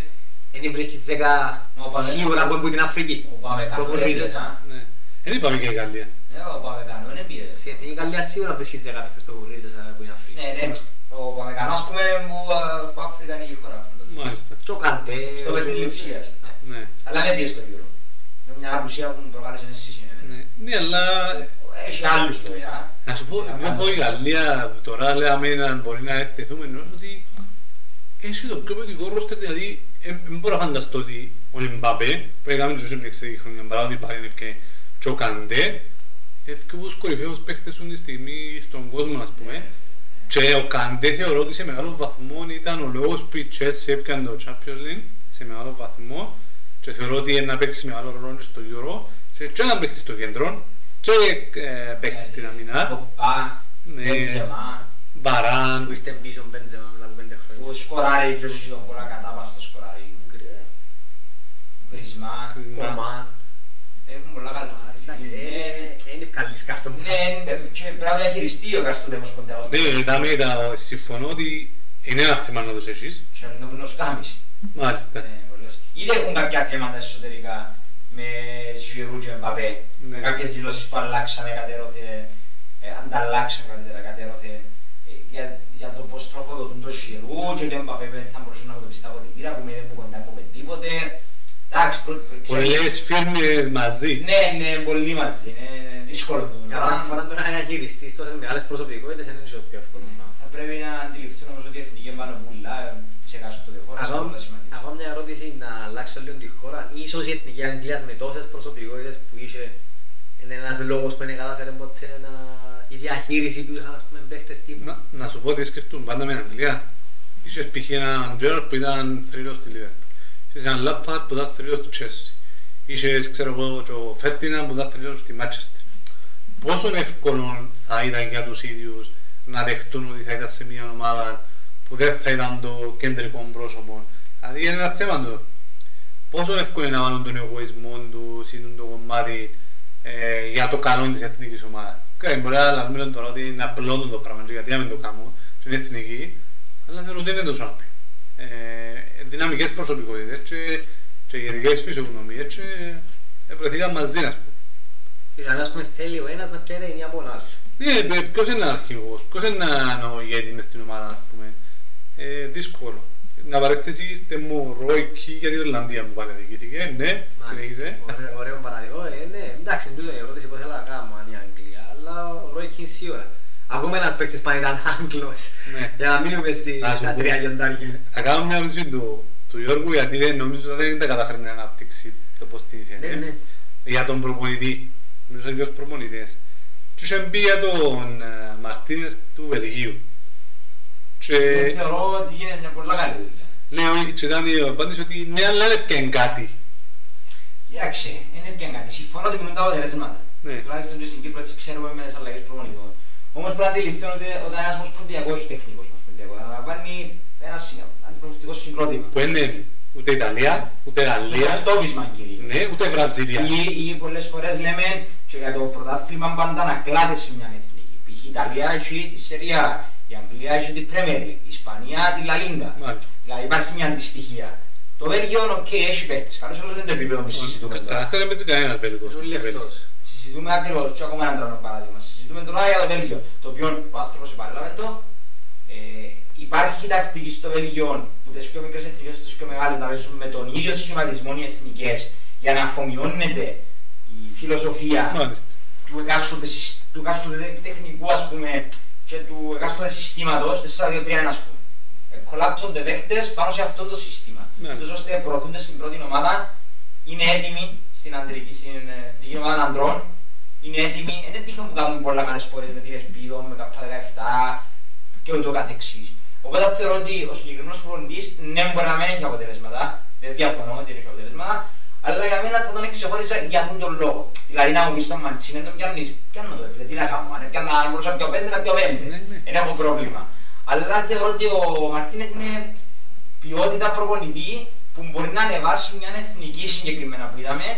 δεν βρίσκεις δέκα σίγουρα από την Αφρική. Ο Παμεκανόν έπιες, α. Δεν είπαμε και η Γαλλία. Ο Παμεκανόν έπιες. Στην Γαλλία σίγουρα βρίσκεις δέκα παίκτες που βρίσκεις από την Αφρική. Ναι, ναι. Ο Παμεκανόν, ας πούμε, από Αφρική ήταν η χώρα. Μάλιστα. Και ο Καντέ. Στο παιδί της Λιψίας. Αλλά δεν έπιες το Γιούρο. Είναι μια απουσία που μου προκάλεσε εσύ συνέβαινε. Ναι, αλλά... Έχει άλλη ιστορία. Να σου πω, εγώ η Γαλλία τώρα λέμε μπορεί να εκτεθούμε ενώ ότι έχει το πιο παιδικό ρόστερ, δηλαδή δεν μπορώ να φανταστώ ότι ο Εμπαπέ πρέπει να μην ζούσε πριν εξαιρετική χρόνια, παρά ότι πάρει και ο Καντέ έφυγε τους κορυφαίους παίκτες τη στιγμή στον κόσμο, ας πούμε, και ο Καντέ θεωρώ ότι σε μεγάλο βαθμό ήταν ο λόγος που η Chelsea έπιανε το Champions League σε μεγάλο βαθμό και θεωρώ ότι να παίξει μεγάλο ρόλο στο Euro και να παίξει στο κέντρο και παίχτες στην αμυνά. Μπενζεμά. Βαράν. Που είστε πίσω Μπενζεμά μετά από πέντε χρόνια. Που σκοράρει, ποιος έχει τον κόρα κατάπαστο σκοράρει. Γκρισμά, Κομάν. Έχουν πολλά καλά. Είναι ευκαλής κάρτο μου. Ναι, πρέπει να διαχειριστεί ο καστούτε μας κοντά. Ναι, είδαμε, συμφωνώ ότι είναι ένα θέμα να δώσεις εσείς. Και να μην ως κάμιση. Μάλιστα. Ήδη έχουν κάποια θέματα εσωτερικά με Giroud και Mbappé. Κάποιες δηλώσεις που αλλάξανε, κατέρωθε, ανταλλάξαν καλύτερα, κατέρωθε για το πώς τροφοδοτούν το Giroud και τον Mbappé δεν θα μπορούσαν να το πεις στα κοντήρα που μένουν που κοντά από τίποτε. Πολλές φίρμες μαζί. Ναι, ναι, πολύ μαζί. Είναι δύσκολο. Κατά φορά το να διαχειριστείς τόσες μεγάλες προσωπικότητες είναι και πιο εύκολο. Θα πρέπει να αντιληφθούν όμως ότι η εθνική πάνω πουλά σε κάστοτε χώρα. Ακόμα μια ερώτηση να αλλάξω λίγο τη χώρα. Ίσως η εθνική Αγγλίας με τόσες προσωπικότητες που είχε είναι ένας λόγος που είναι κατάφερε ποτέ η διαχείριση του είχαν, ας πούμε, παίχτες τύπου. Να σου πω ότι σκεφτούν πάντα με την Αγγλία. Ίσως π.χ. έναν Gerrard που ήταν θρύλος στη Liverpool. Ίσως έναν Lampard που ήταν θρύλος του Chelsea. Ίσως, ξέρω εγώ, ο Ferdinand που ήταν θρύλος στη Manchester. Πόσο εύκολο θα ήταν για τους ίδιους να δεχτούν ότι θα ήταν σε μια ομάδα που δεν θα ήταν το κεντρικό πρόσωπο. Δηλαδή είναι ένα θέμα του. Πόσο εύκολο είναι να βάλουν τον εγωισμό του, σύντον το κομμάτι ε, για το καλό της εθνικής ομάδας. Και μπορεί να λάβουμε τώρα ότι είναι απλό το πράγμα, γιατί δεν το κάνουμε στην εθνική, αλλά θεωρώ ότι είναι τόσο άπειο. Ε, δυναμικές προσωπικότητες και, και γερικές φυσιογνωμίες βρεθήκαν μαζί, ας πούμε. Δηλαδή, ας πούμε, θέλει ο ένας να πιάνει εννιά από τον άλλο. Ναι, ποιος είναι αρχηγός, ποιος είναι ο ηγέτης μες στην ομάδα, ας πούμε. Ε, δύσκολο. Να παρέκτησεις τη Μορόικη για την Ιρλανδία που πάλι διοικήθηκε, ναι, συνέχιζε. Ωραίο παραδείγμα, ε, ναι. Εντάξει, είναι τούτο η ερώτηση που ήθελα να κάνω, αν η Αγγλία, αλλά ο Ρόικη είναι σίγουρα. Ακόμα ένας παίκτης πάλι ήταν Άγγλος, για να μείνουμε στα τρία γιοντάρια. Θα κάνω μια ερώτηση του Γιώργου, γιατί δεν νομίζω ότι δεν τα καταφέρει να αναπτύξει το πώς την ήθελε. Για τον προπονητή, νομίζω ότι είναι δύο προπονητές. Τους εμπεί για τον Μαρτίνες του Βελγίου. Θεωρώ ότι γίνεται μια πολλά καλή δουλειά. Λέω, ήταν η απάντηση ότι ναι, αλλά δεν πιάνε κάτι. Κοιτάξτε, δεν πιάνε κάτι. Συμφωνώ ότι πιάνουν τα αποτελέσματα. Τουλάχιστον στην Κύπρο έτσι ξέρουμε με τις αλλαγές προπονητών. Όμως πρέπει να αντιληφθούν ότι όταν ένας ομοσπονδιακός τεχνικός αναλαμβάνει ένα αντιπροσωπευτικό συγκρότημα. Που είναι ούτε Ιταλία, ούτε Γαλλία. Ούτε τόπισμα, κύριε. Ναι, ούτε Βραζιλία. Ή πολλές φορές λέμε και για το πρωτάθλημα πάντα να κλάται σε μια εθνική. Π.χ. η Ιταλία έχει τη Σερία. Η Αγγλία έχει την Πρέμερ, η Ισπανία τη Λα Λίγκα. Δηλαδή υπάρχει μια αντιστοιχία. Το Βέλγιο, οκ, έχει παίχτες καλώς, αλλά δεν είναι το επίπεδο που συζητούμε τώρα. Καταρχάς δεν παίζει κανένας Βέλγιος. Συζητούμε ακριβώς, και ακόμα έναν τρόνο παράδειγμα. Συζητούμε τώρα για το Βέλγιο, το οποίο ο άνθρωπος επανέλαβε το. Υπάρχει τακτική στο Βέλγιο που τις πιο μικρές εθνικές, τις πιο μεγάλες να παίζουν με τον ίδιο σχηματισμό οι εθνικές για να αφομοιώνεται η φιλοσοφία του εκάστοτε τεχνικού, ας πούμε, και του εκάστοτε συστήματος, τέσσερα δύο τρία ένα ας πούμε. Κολλάπτονται παίχτες πάνω σε αυτό το σύστημα. Τους ώστε προωθούνται στην πρώτη ομάδα, είναι έτοιμοι στην εθνική ομάδα ανδρών, είναι έτοιμοι, δεν είναι τύχον που κάνουν πολλά καλές πορείες με την Ελπίδο, με κάποια δεκαεφτά και ούτω καθεξής. Οπότε θεωρώ ότι ο συγκεκριμένος προπονητής ναι, μπορεί να μην έχει αποτελέσματα, δεν διαφωνώ ότι έχει αποτελέσματα, αλλά για μένα θα τον εξεχώριζα για αυτόν τον λόγο. Δηλαδή να μου πεις τον Μαντσίνι, να τον πιάνεις. Πιάνω το έφυγε, τι να κάνω. Αν μπορούσα πιο πέντε, να πιο πέντε. Δεν έχω πρόβλημα. Αλλά θεωρώ ότι ο Μαρτίνεθ είναι ποιότητα προπονητή που μπορεί να ανεβάσει μια εθνική συγκεκριμένα που είδαμε,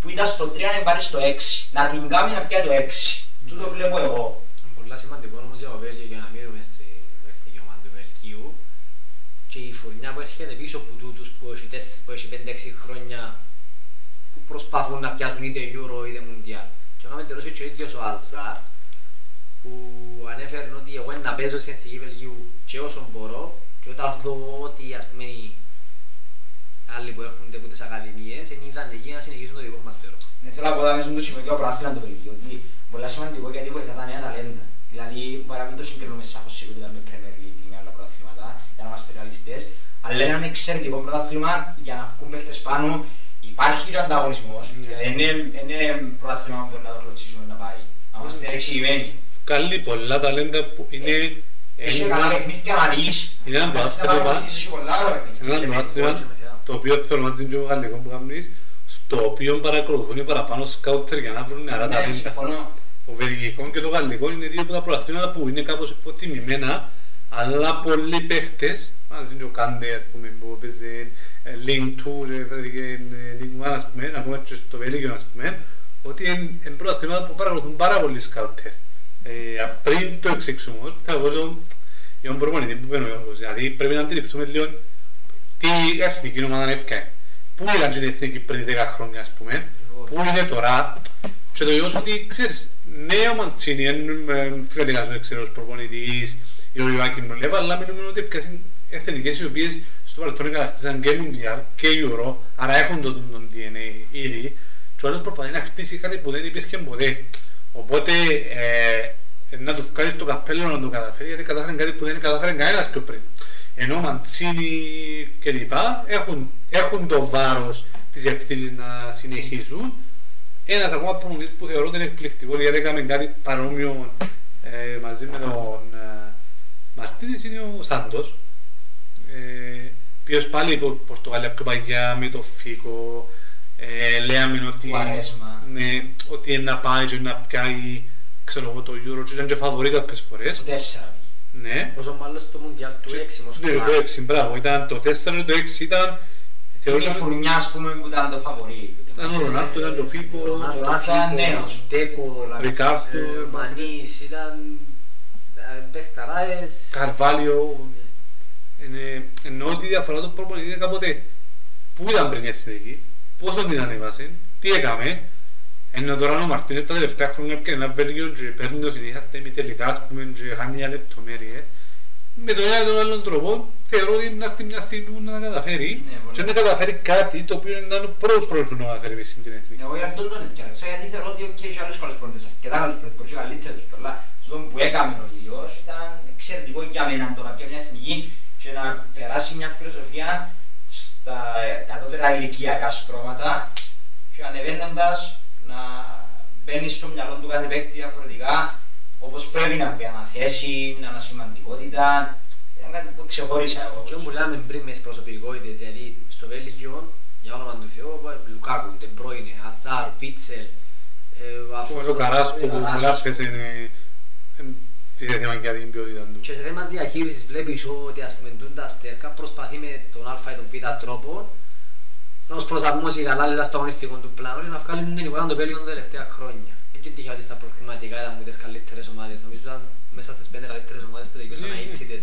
που ήταν στο τρία να πάρει στο έξι. Να την κάνει να πιάει το έξι. Του το βλέπω εγώ. Πολλά σημαντικό όμως για το Βέλγιο για να μείνουμε στην εθνική ομάδα του Βελγίου και η φουρνιά που έρχεται πίσω από τούτους που έχει πέντε έξι χρόνια που προσπαθούν να πιάσουν είτε Γιούρο είτε Μουντιάλ. Και είχαμε τελειώσει και ο ίδιος ο Αζάρ που ανέφερε ότι εγώ να παίζω στην Εθνική Βελγίου και όσο μπορώ και όταν δω ότι ας πούμε οι άλλοι που έρχονται από τις ακαδημίες είναι ιδανικοί να συνεχίσουν το δικό μας πέρα. Ναι, θέλω να πω να μέσουν το σημαντικό πράθυνα του Βελγίου ότι πολλά σημαντικό γιατί βοηθά τα νέα ταλέντα. Δηλαδή μπορεί να μην το συγκρίνουμε σάχος σε λίγο με Premier League ή με άλλα πρωταθλήματα για να είμαστε ρεαλιστές, αλλά είναι ένα εξαιρετικό πρωταθλήμα για να βγουν παίχτες πάνω. Υπάρχει και ο ανταγωνισμός, είναι πρόθυμα που μπορεί να το κλωτσίσουμε να πάει, να είμαστε εξηγημένοι. Καλή πολλά ταλέντα που είναι... Έχει καλά παιχνίδια να δεις, είναι ένα πρόθυμα το οποίο θεωρματίζει και ο Γαλλικό που κάνεις, στο οποίο παρακολουθούν παραπάνω σκάουτσερ για να βρουν νεαρά ταλέντα. Ο Βελγικό και το Γαλλικό είναι δύο από τα πρόθυμα που είναι κάπως υποτιμημένα, αλλά πολλοί παίχτες, μαζί και ο Κάντε ας πούμε που παίζει Link Tour, Link One ας πούμε, ακόμα και στο Βέλγιο ας πούμε, ότι είναι πρωταθλήματα που παρακολουθούν πάρα πολλοί σκάουτερ. Πριν το εξήξουμε όμως, θα βγάζω για τον προπονητή που παίρνω όμως, δηλαδή πρέπει να αντιληφθούμε λίγο τι εθνική ομάδα έπαιξε. Πού ήταν και την εθνική πριν δέκα χρόνια ας πούμε, πού είναι τώρα, και το γεγονός ότι ξέρεις, ναι ο Μαντσίνι είναι φιλετικά στον εξαιρετικός προπονητής, η Ρωιβάκη μου λέει, αλλά μιλούμε ότι έπαιξε εθνικές οι οποίες στο παρελθόν κατακτήσαν και Μουντιάλ και Euro, άρα έχουν το ντι εν έι ήδη και ο άλλος προσπαθεί να χτίσει κάτι που δεν υπήρχε ποτέ. Οπότε ε, να τους κάνει το καπέλο να το καταφέρει, γιατί κατάφεραν κάτι που δεν κατάφεραν κανένας πιο πριν. Ενώ Μαντσίνι κλπ έχουν, έχουν το βάρος της ευθύνης να συνεχίσουν. Ένας ακόμα προμονητής που θεωρώ ότι είναι εκπληκτικό, γιατί έκαμε κάτι παρόμοιο ε, μαζί με τον ε, Μαρτίνες είναι ο Σάντος. Ε, ποιος πάλι είπε ο Πορτογαλία πιο παγιά με το Φίκο, ε, λέαμε ότι, ναι, ότι είναι να πάει και να πιάει ξέρω εγώ το Euro και ήταν και φαβορεί κάποιες φορές. Το τέσσερα. Ναι. Όσο μάλλον στο Μουντιάλ του έξι. Ναι, το έξι, μπράβο. Ήταν το τέσσερα, το έξι ήταν Θεωρούσαμε η φουρνιά, ας πούμε, που ήταν το φαβορί. Ήταν ο Ρονάλντο, ήταν το Φίπο, ο Ρόκα ήταν νέος, Τέκο, Ρικάρτο, Μανίς, ήταν Μπεχταράες, Καρβάλιο. Εννοώ ότι η διαφορά του προπονητή είναι κάποτε πού ήταν πριν η εθνική, πόσο την ανέβασε, τι έκαμε. Ενώ τώρα ο Μαρτίνε τα τελευταία χρόνια και ένα Βέλγιο και παίρνει το συνήθαστε μη τελικά, ας πούμε, και χάνει για λεπτομέρειες. Με τον ένα ή τον άλλον τρόπο θεωρώ ότι είναι αυτή μια στιγμή που να καταφέρει και να καταφέρει κάτι το οποίο είναι ένα πρώτος πρόεδρος που να καταφέρει μέσα στην εθνική. Εγώ αυτό δεν τον έφτιαξα γιατί θεωρώ ότι και άλλες καλές πρόεδρες, αρκετά καλές πρόεδρες, και καλύτερες, αλλά αυτό που έκαμε ο Γιος ήταν εξαιρετικό για μένα τώρα και μια εθνική και να περάσει μια φιλοσοφία στα κατώτερα ηλικιακά στρώματα και ανεβαίνοντας να μπαίνει στο μυαλό του κάθε παίκτη διαφορετικά όπως πρέπει να πει, αναθέσει, ανασημαντικότητα, ήταν κάτι που ξεχώρισα εγώ. Και όπου λέμε πριν με τις προσωπικότητες, δηλαδή στο Βέλγιο, για όνομα του Θεού, Λουκάκου, Ντεμπρόινε, Αζάρ, Βίτσελ, ο Καράσκο που γράφεσαι είναι τι θέμα για την ποιότητα του. Και σε θέμα διαχείρισης βλέπεις ότι ας πούμε τούν τα στέρκα προσπαθεί με τον α ή τον β τρόπο να τους προσαρμόσει κατάλληλα στο αγωνιστικό του πλάνο και να βγάλει την εικόνα του Βέλγιου τα τελευταία χρόνια. Δεν τύχε ότι στα προκριματικά ήταν τις καλύτερες ομάδες. Νομίζω ήταν μέσα στις πέντε καλύτερες ομάδες που τελειώσαν να ήττητες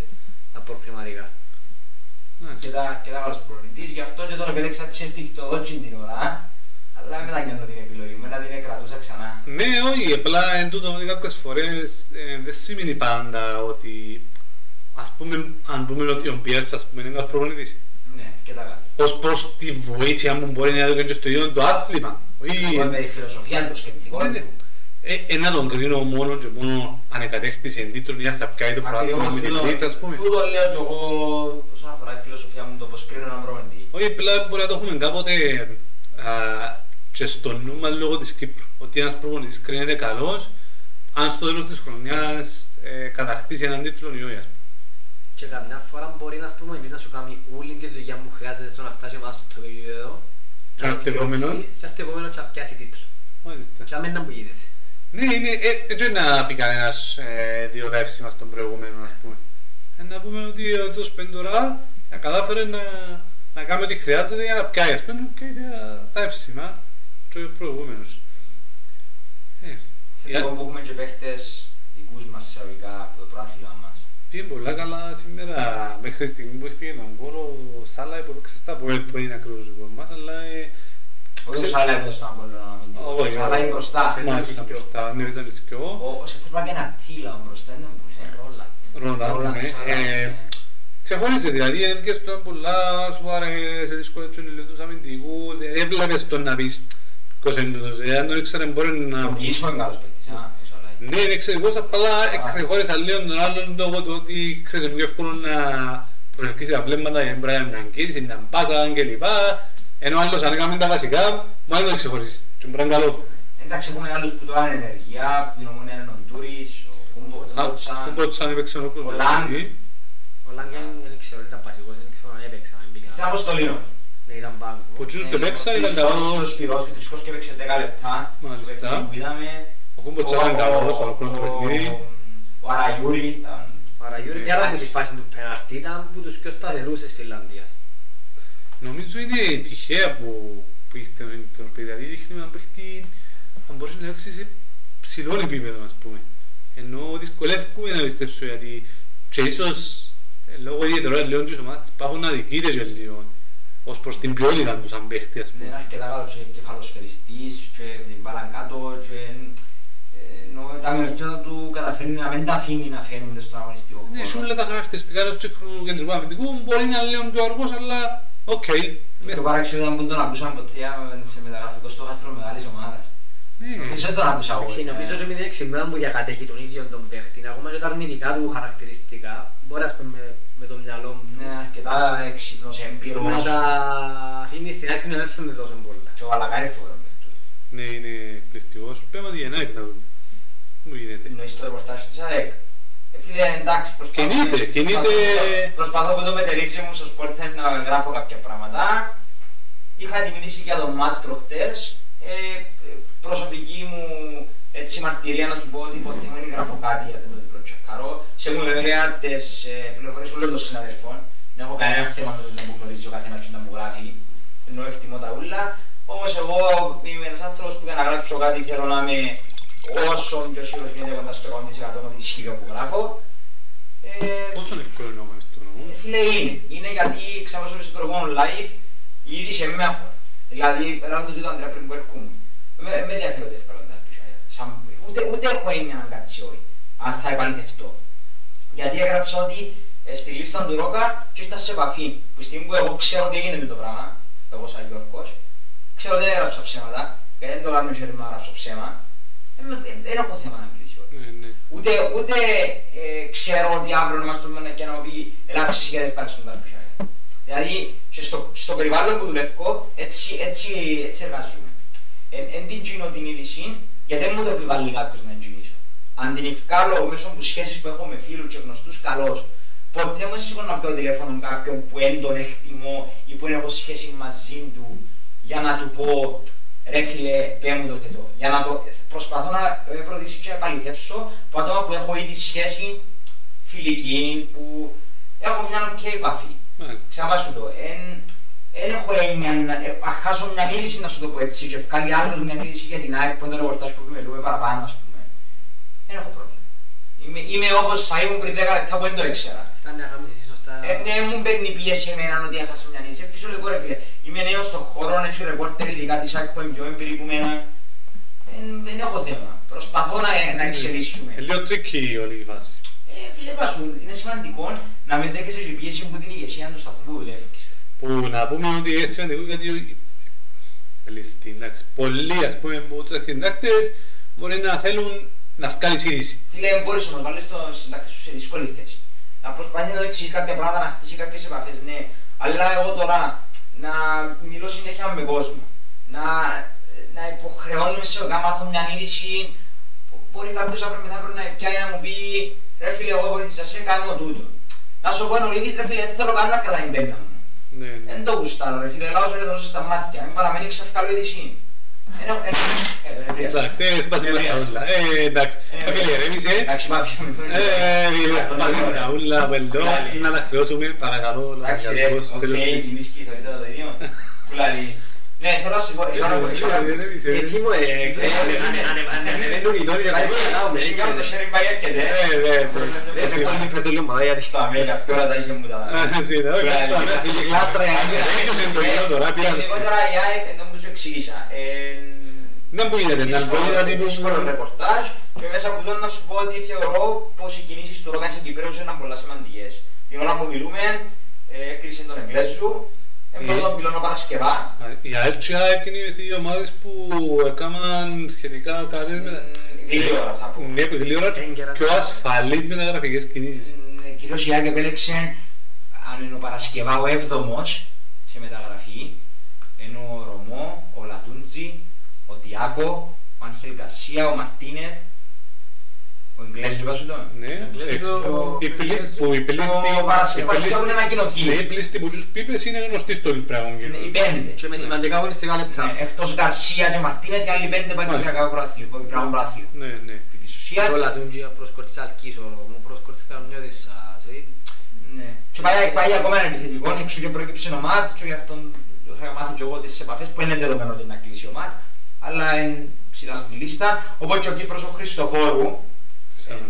τα προκριματικά. Και ήταν καλός προπονητής, γι' αυτό και τον επέλεξα τσεστιχτοδόκιν την ώρα. Αλλά δεν μετανιώνω την επιλογή μου, δηλαδή την κρατούσα ξανά. Ναι, όχι, απλά εν τούτο ότι κάποιες φορές δεν σημαίνει πάντα ότι ας πούμε, αν πούμε ότι ο Πιέρς ας πούμε είναι ένας προπονητής. Ναι, και τα κάτω. Ως προς τη βοήθεια μου μπορεί να δω και στο ίδιο το άθλημα. Με τη φιλοσοφία του σκεπτικών του. Ένα τον κρίνω μόνο και μόνο ανεκατέχτης εν τίτλων ή αν θα πιάει το πράγμα με την πίτσα, ας πούμε. Του το λέω κι εγώ όσον αφορά τη φιλοσοφία μου, το πως κρίνω έναν προμεντή. Όχι, πλά μπορεί να το έχουμε κάποτε και στο νου μας λόγω της Κύπρου. Ότι ένας προπονητής κρίνεται καλός, αν στο τέλος της χρονιάς κατακτήσει έναν τίτλο ή όχι, ας πούμε. Και καμιά φορά μπορεί ένας προπονητής να σου κάνει όλη τη δουλειά που χρειάζεται στο να φτάσει εμάς στο τελειώδιο και αυτό επόμενος θα πιάσει τίτλο. Και αμένα που γίνεται. Ναι, έτσι να πει κανένας δύο ρεύσιμα στον προηγούμενο, ας πούμε. Να πούμε ότι το σπέντορα κατάφερε να κάνει ό,τι χρειάζεται για να πιάει, ας πούμε, και τα ρεύσιμα και ο προηγούμενος. Θέλω που έχουμε και παίχτες δικούς μας εισαγωγικά από το πράθυλο μας. Πήγε πολλά καλά σήμερα, μέχρι στιγμή που έχετε έναν κόλλο, ο Σάλα υποδείξε στα που είναι ακριβώς δικό μας, αλλά όχι ο Σάλα είναι στον Απόλλωνα, ο Σάλα είναι μπροστά. Μάλιστα μπροστά, ναι, ήταν και εγώ. Ο Σέτρεπα και ένα τίλα μπροστά, είναι που είναι, Ρόλαντ. Ρόλαντ, ναι. Ξεχωρίζεται, δηλαδή έρχεσαι τώρα πολλά σοβαρές, δύσκολες τους αμυντικούς, δηλαδή έβλεπες τον να πεις ποιος είναι τούτος, δηλαδή αν τον ήξερε μπορεί να πεις. Και πίσω είναι καλός παίκτης, α, ο Σάλα. Ναι, είναι εξαιρετικός, απλά εξεχώρισα λίγο τον άλλον λόγω του ότι ξέρεις πιο εύκολο να προσελκύσει τα βλέμματα για να μπορεί να αγγίξει, να μπάσα κλπ. Ενώ άλλος αν έκαμε τα βασικά, μπορεί να το ξεχωρίσει και μπορεί να είναι καλό. Εντάξει, έχουμε άλλους που τώρα είναι ενεργεία, την Ομονία είναι ο Ντούρης, ο Κούμποτσαν, ο Λαν. Ο Λαν δεν ξέρω, ήταν βασικός, δεν ξέρω αν έπαιξε, αν πήγε. Στην αποστολή. Ναι, ήταν πάγκο. Που τους το παίξα, ήταν καλός. Ο Σπυρός και ο Τρισκός και έπαιξε δέκα λεπτά. Μάλιστα. Ο Κούμποτσαν ήταν καλός, ο Αλκρόν το παιχνίδι. Ο Αραγιούρη. Ο Αραγιούρη πέραμε τη φάση του πέναρτη, ήταν που τους πιο σταθερούς της Φιλανδίας. Νομίζω είναι τυχαία που είστε τον παιδί, δείχνει να παίχνει, αν μπορείς να παίξεις σε ψηλό επίπεδο, ας πούμε. Ενώ δυσκολεύκουμε να πιστέψω, γιατί και ίσως λόγω ιδιαίτερων λιών της ομάδας υπάρχουν αδικίες και λιών ως προς την ποιότητα τους αν παίχνει, ας πούμε. Είναι αρκετά καλό και κεφαλοσφαιριστής και την μπάλα κάτω και τα μερικιάτα του καταφέρνει να μην τα αφήνει να φαίνονται στον αγωνιστικό χώρο. Ναι, σου όλα τα χαρακτηριστικά του σύγχρονου κεντρικού αμυντικού μπορεί να είναι λίγο πιο αργός, αλλά οκ. Το παράξενο ήταν που τον ακούσαμε ποτέ σε μεταγραφικό στόχαστρο μεγάλης ομάδας. Νομίζω δεν τον άκουσα εγώ. Νομίζω ότι είναι εξημένα που διακατέχει τον ίδιο τον παίχτη. Ακόμα και τα αρνητικά του χαρακτηριστικά μπορεί ας πούμε με το μυαλό μου. Ναι, αρκετά εξυπνός, εμπειρός. Να τα αφήνει στην άκρη να έρθουν τόσο πολλά. Και ο Βαλακάρη φορά με αυτούς. Ναι, είναι πληκτικός. Πέμα τη Γενάρη να δούμε. Μου γίνεται. Εννοείς το ρεπορτάζ της ΑΕΚ. Φίλε, εντάξει, προσπαθώ που το μετερίζει μου στο Sportem να γράφω κάποια πράγματα. Είχα τη μιλήσει για τον Μάτ προχτές. Προσωπική μου μαρτυρία να σου πω ότι ποτέ δεν γράφω κάτι γιατί δεν το προτσεκάρω. Σε μου βέβαια τις πληροφορίες όλων των συναδελφών. Δεν έχω κανένα θέμα με το που γνωρίζει ο καθένας που μου γράφει. ενώ εύτιμο τα ούλα. Όμως εγώ είμαι ένας άνθρωπος που για να γράψω κάτι θέλω να είμαι όσο πιο σίγουρος γίνεται κοντά στο εκατό τοις εκατό ότι ισχύει όπου γράφω. Πόσο εύκολο είναι όμως το νόμο? Φίλε, είναι. Είναι γιατί ξαναπέσω στο προηγούμενο live η είδηση με αφορά. Δηλαδή, πέραν το Αντρέα πριν που έρχομαι. Με ενδιαφέρει ότι εύκολα τα πίσω. Ούτε έχω έννοια να κάτσει όλοι, αν θα επαληθευτώ. Γιατί έγραψα ότι στη λίστα του Ρόκα και ήρθα σε επαφή. Που στιγμή που εγώ ξέρω τι έγινε με το πράγμα, εγώ σαν Γιώργος, ξέρω ότι δεν έγραψα ψέματα, γιατί δεν το κάνω χέρι μου να γράψω ψέμα. Δεν έχω θέμα να μιλήσω. Ούτε, ούτε ε, ξέρω ότι αύριο μας το μένα και να μου πει ελάχισε εσύ γιατί ευχαριστούν τα πίσω. Δηλαδή και στο, στο περιβάλλον που δουλεύω έτσι, έτσι, έτσι εργάζομαι. Εν την γίνω την είδηση, γιατί δεν μου το επιβάλλει κάποιος να εγγυνήσω. Αν την ευκάλλω μέσω από σχέσεις που έχω με φίλους και γνωστούς, καλώς. Ποτέ μου σίγουρα να πιω τηλέφωνο κάποιον που δεν τον εκτιμώ ή που έχω σχέση μαζί του για να του πω ρε φίλε, πέ μου το και το. Για να το προσπαθώ να ευρωδίσω και να επαληθεύσω από άτομα που έχω ήδη σχέση φιλική, που έχω μια νοκιά επαφή. Ξαβάσου το. Δεν έχω έννοια, χάσω μια είδηση να σου το πω έτσι και βγάλει άλλος μια είδηση για την ΑΕΚ που είναι το ρεπορτάζ που με λούμε παραπάνω, ας πούμε. Δεν έχω πρόβλημα. Είμαι, είμαι όπως θα ήμουν πριν δέκα λεπτά που δεν το ήξερα. Φτάνει να κάνεις εσύ σωστά. Ε, ναι, μου παίρνει πίεση εμένα ότι έχασα μια είδηση. Φυσιολογικό ρε φίλε. Είμαι νέος στον χώρο, έτσι ρεπόρτερ ειδικά της ΑΕΚ που είναι πιο εμπειρή που εμένα. Δεν έχω θέμα. Προσπαθώ να, να εξελίσσουμε. Ε, λίγο tricky όλη η φάση. Ε, φίλε, πάσου, είναι σημαντικό να μην δέχεσαι την πίεση που την ηγεσία του σταθμού που δουλεύεις. Που να πούμε ότι είναι σημαντικό γιατί πολλοί ας πούμε που τους συντάκτες μπορεί να θέλουν να βγάλεις είδηση. Φίλε, μπορείς όμως να βάλεις τον συντάκτη σου σε δύσκολη θέση. Να προσπαθείς να το εξηγείς κάποια πράγματα, να χτίσει κάποιες επαφές, ναι. Αλλά εγώ τώρα να μιλώ συνέχεια με κόσμο, να, να υποχρεώνουμε σε να μάθω μια είδηση που μπορεί κάποιος αύριο μετά να πιάει να μου πει ρε φίλε, εγώ βοήθησα σε, κάνω τούτο. Να σου πω εν ολίγης, ρε φίλε, δεν θέλω καν να κρατάει μπέμπτα μου. Εν το γουστάρω ρε φίλε, λάζω και δώσω στα μάτια, μην παραμένει ξαφκαλό ειδησή. Εντάξει, έσπασε πολλά ούλα. Εντάξει, φίλε ρέμισε. Εντάξει, μάφια με τώρα. Έσπασε τα ούλα, πελτό, να τα χρεώσουμε, παρακαλώ. Εντάξει ρε, οκ, μιμίς και η θωρήτα το ίδιο. Πουλάρι. Ναι, θέλω να σου πω, είχα να πω, είχα να πω. Γιατί μου έξερε, ανεβαίνουν οι τόνοι να κουβένουν. Σίγουρα το sharing πάει έρχεται. Δεν θα κάνει φέτο λίγο μαδά γιατί το αμέλια, πιο ώρα τα είσαι μου τα δάνα. Συγκεκλάστρα για να μην έρχεσαι το γύρω τώρα, πήραμε. Λιγότερα η ΑΕΚ δεν μου σου εξήγησα. Δεν μου γίνεται, να πω ένα δύσκολο ρεπορτάζ και μέσα από τον να σου πω ότι θεωρώ πως οι κινήσεις του Ρόκα στην Κυπρέου είναι πολλά σημαντικές. Την ώρα που μιλούμε, έκλεισε τον Εγγλέζου. Εμπρός τον πυλώνο Παρασκευά. Η ΑΕΛΤΣΙΑ είναι οι δύο ομάδες που έκαναν σχετικά καλές με... Γλύωρα θα πούμε. Ναι, γλύωρα πιο ασφαλείς μεταγραφικές κινήσεις. Κυρίως η ΑΕΚ επέλεξε, αν είναι ο Παρασκευά ο έβδομος σε μεταγραφή, ενώ ο Ρωμό, ο Λατούντζι, ο Τιάκο, ο Άγχελ Γκαρσία, ο Μαρτίνεθ, ο Εγγλέζος του Βασιλτών. Ναι, που η πλήστη που τους πίπες είναι γνωστή στο Λιπράγον. Οι πέντε. Και με σημαντικά αγωνιστικά λεπτά. Εκτός Γκαρσία και Μαρτίνεθ, οι άλλοι πέντε πάνε για κακό πράθλιο. Ναι, ναι. Όλα τον και προσκορτής αλκής, ο προσκορτής κανονιώτης. Ναι. Και πάει ακόμα ένα επιθετικό, εξού και προέκυψε ο ΜΑΤ και γι' αυτόν είχα μάθει και εγώ τις επαφές που είναι δεδομένο ότι να κλείσει ο ΜΑΤ, αλλά είναι ψηλά στη λίστα. Οπότε ο Κύπρος ο Χριστοφόρου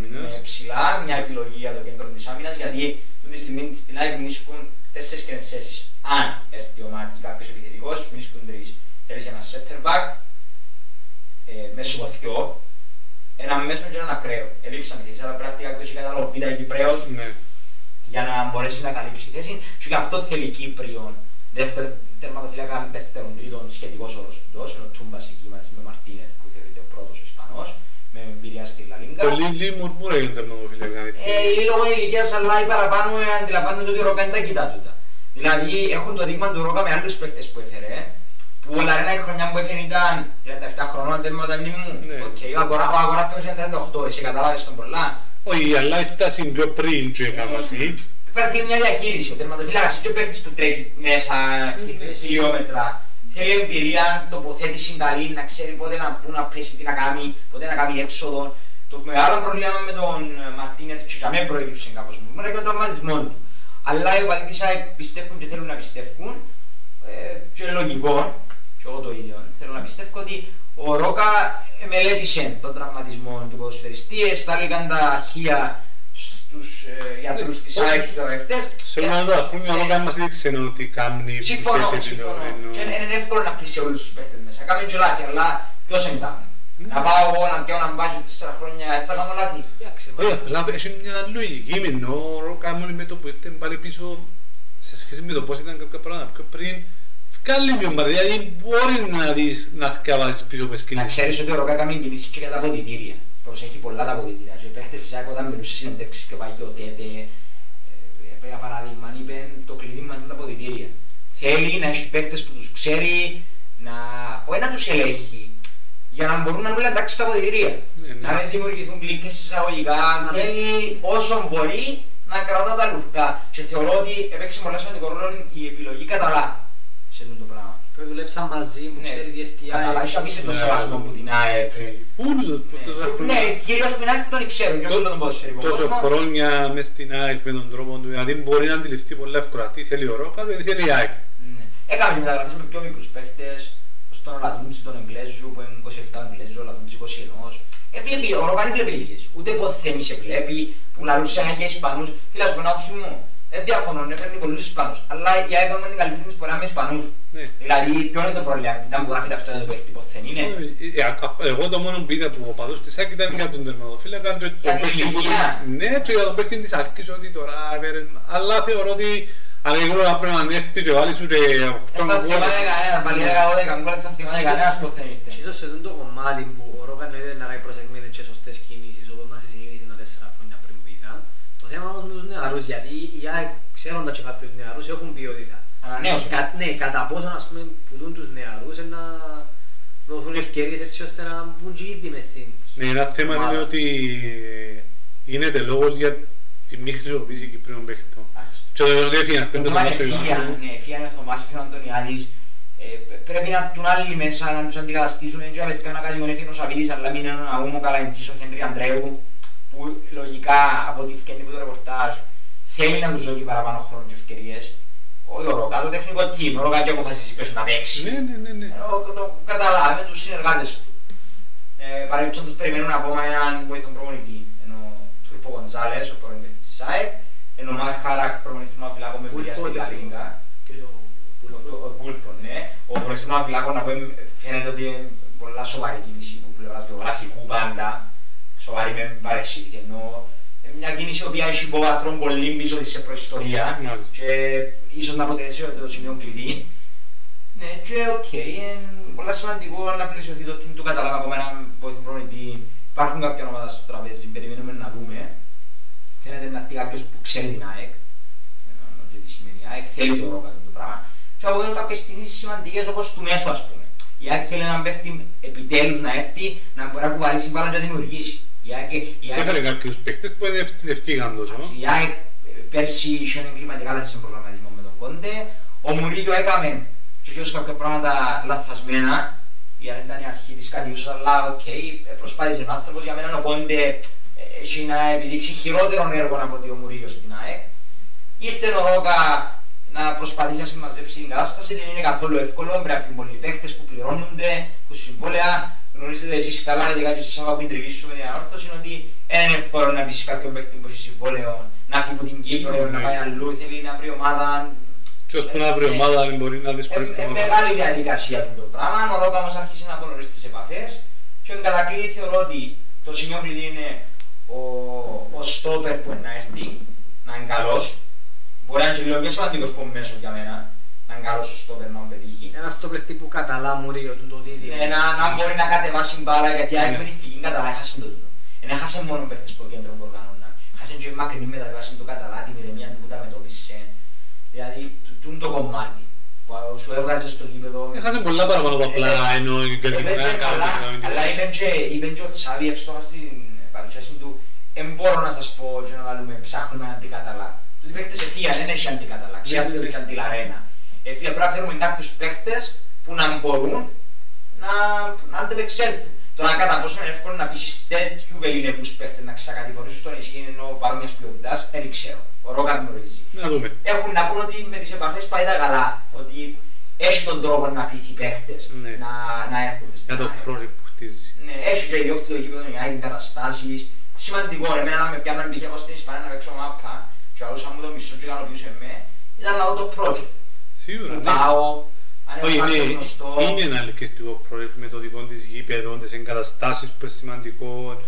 είναι ψηλά, μια επιλογή για το κέντρο της άμυνας, γιατί αυτή τη στιγμή στην ΑΕΚ μηνίσκουν τέσσερις καινές θέσεις. Αν έρθει ο Μάτι κάποιος επιθετικός, μηνίσκουν τρεις. Θέλεις ένα center back, ε, μεσοβαθιό, ένα μέσο και έναν ακραίο. Ελείψαν τη θέση, αλλά πρέπει κάποιος ή κατάλληλο β' Κυπρέος για να μπορέσει να καλύψει τη θέση. Και γι' αυτό θέλει Κύπριον, τερματοφυλάκα δεύτερον τρίτον σχετικός όρος του τόσο, ο Τούμπας εκεί μαζί με Μαρτίνεθ που θεωρείται ο πρώτος ο Ισπανός. Με εμπειρία στη Λαλίνκα. Πολύ λίγο μουρμούρα για τον τερματοφύλακα να κάνεις. Λόγω ηλικίας αλλά οι παραπάνω αντιλαμβάνονται ότι ο Ρόκα είναι τα κοιτά τούτα. Δηλαδή έχουν το δείγμα του Ρόκα με άλλους παίκτες που έφερε. Που ο Λαρένα η χρονιά που έφερε ήταν τριάντα επτά χρονών, δεν με τα μνήμου. Ο Αγοράφιος είναι τριάντα οκτώ, εσύ καταλάβες τον πολλά. Όχι, αλλά έφτασε πιο πριν και έκαμασή. Υπάρχει μια διαχείριση, ο τερματοφύλακας και ο παίκτης που τρέχει μέσα χιλιόμετρα. Θέλει εμπειρία, τοποθέτηση καλή, να ξέρει πότε να, πού να πέσει, τι να κάνει, πότε να κάνει έξοδο. Το μεγάλο πρόβλημα με τον Μαρτίνεθ και για μένα προέκυψε κάπως μου, είναι και ο τραυματισμό του. Αλλά οι οπαδοί της πιστεύουν και θέλουν να πιστεύουν ε, και λογικό, και εγώ το ίδιο, θέλω να πιστεύω ότι ο Ρόκα μελέτησε τον τραυματισμό του ποδοσφαιριστή, έσταληκαν τα αρχεία στους ε, γιατρούς της ΑΕΚ, στους αρευτές. Σε όλα τα χρόνια ο Ρόκα μας δείξε ότι κάνει θέση επιβεβαιωμένο. Συμφωνώ, συμφωνώ. Και είναι εύκολο να πεις σε όλους τους παίχτες μέσα, κάνουν και λάθη, αλλά ποιος είναι τα. Να πάω εγώ να πιάω έναν μπάζι τέσσερα χρόνια, θα κάνω λάθη. Όχι, απλά έχει μια λογική μεν, ο Ρόκα μόλις με το που ήρθε πάλι πίσω σε σχέση με το πώς ήταν κάποια πράγματα πιο πριν. Καλή πιο μπαρδιά, δηλαδή μπορεί να δεις να σκάβασεις πίσω από σκηνή. Να ξέρεις ότι ο Ρόκα κάνει κινήσεις και για τα αποδυτήρια. Προσέχει πολλά τα αποδυτήρια. Οι παίχτες της ΑΕΚ όταν μιλούσε συνεντεύξεις και ο Παγιωτέτε, για παράδειγμα, είπαν το κλειδί μας είναι τα αποδυτήρια. Θέλει να έχει παίχτες που τους ξέρει, να... όχι να τους ελέγχει. Για να μπορούν να μην αλλάξει τα αποδυτήρια. Να μην δημιουργηθούν κλικές εισαγωγικά. Θέλει όσο μπορεί να κρατά τα λουρκά. Και θεωρώ ότι έπαιξε πολύ σημαντικό ρόλο η επιλογή Καταλά σε αυτό το πράγμα. Πρέπει να δουλέψαν μαζί, μου ξέρει τι εστιάζει. Καταλά, είσαι απίστευτο σεβασμό που την ΑΕΚ. Ναι, κυρίως που την ΑΕΚ τον ξέρουν και όλο τον ποδοσφαιρικό κόσμο. Τόσο χρόνια μες στην ΑΕΚ με τον τρόπο του, δηλαδή μπορεί να αντιληφθεί πολύ εύκολα. Τι θέλει ο Ρόκα, δεν θέλει η ΑΕΚ. Έκαμε και μεταγραφές με πιο μικρούς παίχτες. Στον Λατούντζι, τον Εγγλέζου, που είναι είκοσι επτά Εγγλέζου, ο Λατούντζι είκοσι ένα. Εβλέπει, ο Ρόκα δεν βλέπει λίγες. Ούτε ποθέμι σε βλέπει, που λαλούσαν και Ισπανούς. Φίλα, σου γνώμη μου, δεν διαφωνώ, ναι, φέρνει πολλούς Ισπανούς. Αλλά η ΑΕΚ είναι καλύτερη που μπορεί να είμαι Ισπανούς. Δηλαδή, ποιο είναι το πρόβλημα, ήταν που γράφεται αυτό το παίχτη, ποθέμι είναι. Εγώ το μόνο που είδα που ο παδός της ΑΕΚ ήταν για τον τερματοφύλακα. Ναι, και για τον παίχτη της αρχής, ότι τώρα έβερε. Αλλά θεωρώ ότι. Αν δεν μπορούσα να φέρω έναν έρθει και βάλεις ούτε οκτώ γκολ. Θα θυμάται κανένας που θέλει. Και ίσως σε αυτό το κομμάτι που ο Ρόκα νοείται να κάνει προσεγμένες και σωστές κινήσεις όπως μας συνήθιζε τα τέσσερα χρόνια πριν που ήταν. Το θέμα όμως με τους νεαρούς, γιατί οι ΑΕΚ ξέροντας και κάποιους νεαρούς έχουν ποιότητα. Ανανέωση. Ναι, κατά πόσο ας πούμε πουλούν τους νεαρούς να δοθούν ευκαιρίες έτσι ώστε να μπουν και ήδη μες στην. Ναι, ένα θέμα είναι ότι γίνεται λόγος για τη μη χρησιμοποίηση Κυπρίων παίχτων. Και δεν έφυγαν, πέντε το μάσο ήταν. Έφυγαν ο Θωμάς, έφυγαν ο Αντωνιάδης. Πρέπει να έρθουν άλλοι μέσα, να τους αντικαταστήσουν. Έτσι απαιτικά να καλύουν, έφυγαν ο Σαβίλης, αλλά μην είναι ο Αγούμο Καλαντζής, ο Χέντρι Ανδρέου, που λογικά από ό,τι φκένει από το ρεπορτάζ θέλει να τους δώσει παραπάνω χρόνο και ευκαιρίες. Όχι ο Ρόκα, το τεχνικό team, ο Ρόκα και αποφασίσει ποιος να παίξει. Το καταλάβει τους συνεργάτες του. Παρεμπιπτόντως τους περιμένουν ακόμα έναν βοηθόν προπονητή, ενώ του Τουρπο Γκονζάλες, ο πρώην παίκτης της ΑΕΚ. Ενώ ο Μαρ Χάρακ προμονιστήμα φυλάκων με δουλειά στην Καλίνγκα. Ο Πούλπον, ναι. Ο προμονιστήμα φυλάκων φαίνεται ότι είναι πολλά σοβαρή κίνηση που πλευράς βιογραφικού πάντα. Σοβαρή με παρεξήγηση. Ενώ μια κίνηση που έχει υποβαθρών πολύ πίσω της σε προϊστορία και ίσως να αποτελέσει το σημείο κλειδί. Ναι, και οκ. Είναι πολύ σημαντικό να πλησιωθεί το team του Καταλάβα ακόμα έναν προμονητή. Υπάρχουν κάποια ομάδα στο τραπέζι, περιμένουμε να δούμε. Θέλετε να έρθει κάποιος που ξέρει την ΑΕΚ, και τι σημαίνει η ΑΕΚ, θέλει το Ρόκα αυτό το πράγμα. Και από εδώ είναι κάποιες κινήσεις σημαντικές όπως του μέσου, ας πούμε. Η ΑΕΚ θέλει έναν παίχτη επιτέλους να έρθει, να μπορεί να κουβαλήσει μπάλα και να δημιουργήσει. Έφερε κάποιους παίχτες που ευκήγαν τόσο. Η ΑΕΚ πέρσι είχε εγκληματικά λάθη στον προγραμματισμό με τον Πόντε. Ο Μουρίγιο έκαμε και γιος κάποια πράγματα λαθασμένα. Ήταν η αρχή της κατηγορίας, αλλά οκ, προσπάθησε ο άνθρωπος. Για μένα ο Πόντε έχει να επιδείξει χειρότερον έργο από ότι ο Μουρίγιο στην ΑΕΚ. Ήρθε ο Ρόκα να προσπαθήσει να συμμαζέψει την κατάσταση, δεν είναι καθόλου εύκολο. Πρέπει να φύγουν πολλοί παίχτες που πληρώνονται, που συμβόλαια. Γνωρίζετε εσείς καλά, γιατί κάτι εσείς αγαπητοί τριβήσουμε την ανόρθωση είναι ότι είναι εύκολο να πεις κάποιον παίχτη που έχει συμβόλαιο, να φύγει από την Κύπρο, να πάει αλλού, θέλει να βρει ομάδα. Και ώσπου να βρει ομάδα δεν μπορεί να δυσκολευτεί. Είναι μεγάλη διαδικασία του το πράγμα. Ο Ρόκα όμως άρχισε να απονορίσει τις επαφές και εν κατακλείδη θεωρώ ότι το σημείο κλειδί είναι. Ο στόπερ που να έρθει, να είναι καλός. Μπορεί να είναι και λίγο πιο σημαντικός που μέσω για μένα. Να είναι καλός ο στόπερ να πετύχει. Ένα στόπερ τύπου Καταλά Μουρίγιο, το δίδυμο. Ναι, να μπορεί να κατεβάσει μπάλα, γιατί αν με τη φυγή Καταλά έχασε το τίτλο. Ένα έχασε μόνο παίχτες από κέντρο που οργανώνα. Έχασε και μακρινή μεταβίβαση του Καταλά, την ηρεμία του που τα μετώπισε. Δηλαδή, τούτο το κομμάτι που σου έβγαζε στο γήπεδο. Έχασε πολλά παραπάνω από απλά εννοεί και την κα παρουσιάσιμη του, δεν μπορώ να σας πω και να βάλουμε ψάχνουμε αντικαταλά. Οι παίχτες εφύγαν, δεν έχει αντικαταλά, ξέρετε το και αντιλαρένα. Εφύγαν, πρέπει να φέρουμε κάποιους παίχτες που να μπορούν να αντεπεξέλθουν. Το να κατά πόσο είναι εύκολο να πείσεις τέτοιου ελληνικούς παίχτες να ξακατηγορήσουν στον εσύ ενώ παρόν μιας ποιότητας, δεν ξέρω. Ο Ρόκα γνωρίζει. Έχουν να πούν ότι με τις επαφές πάει τα καλά, ότι έχει τον τρόπο να πείθει παίχτες ναι. να, να έρχονται στην για το project που χτίζει. Ναι, έχει και ιδιόκτητο γήπεδο για εγκαταστάσεις. Σημαντικό, εμένα να με πιάνουν π.χ. από στην Ισπανία να παίξω μάπα και άλλος αν μου το μισό και ικανοποιούσε με, ήταν να δω το project. Σίγουρα, ναι. Όχι, ναι, είναι ένα ελκυστικό project με το δικό της γήπεδο, τις εγκαταστάσεις που είναι σημαντικό.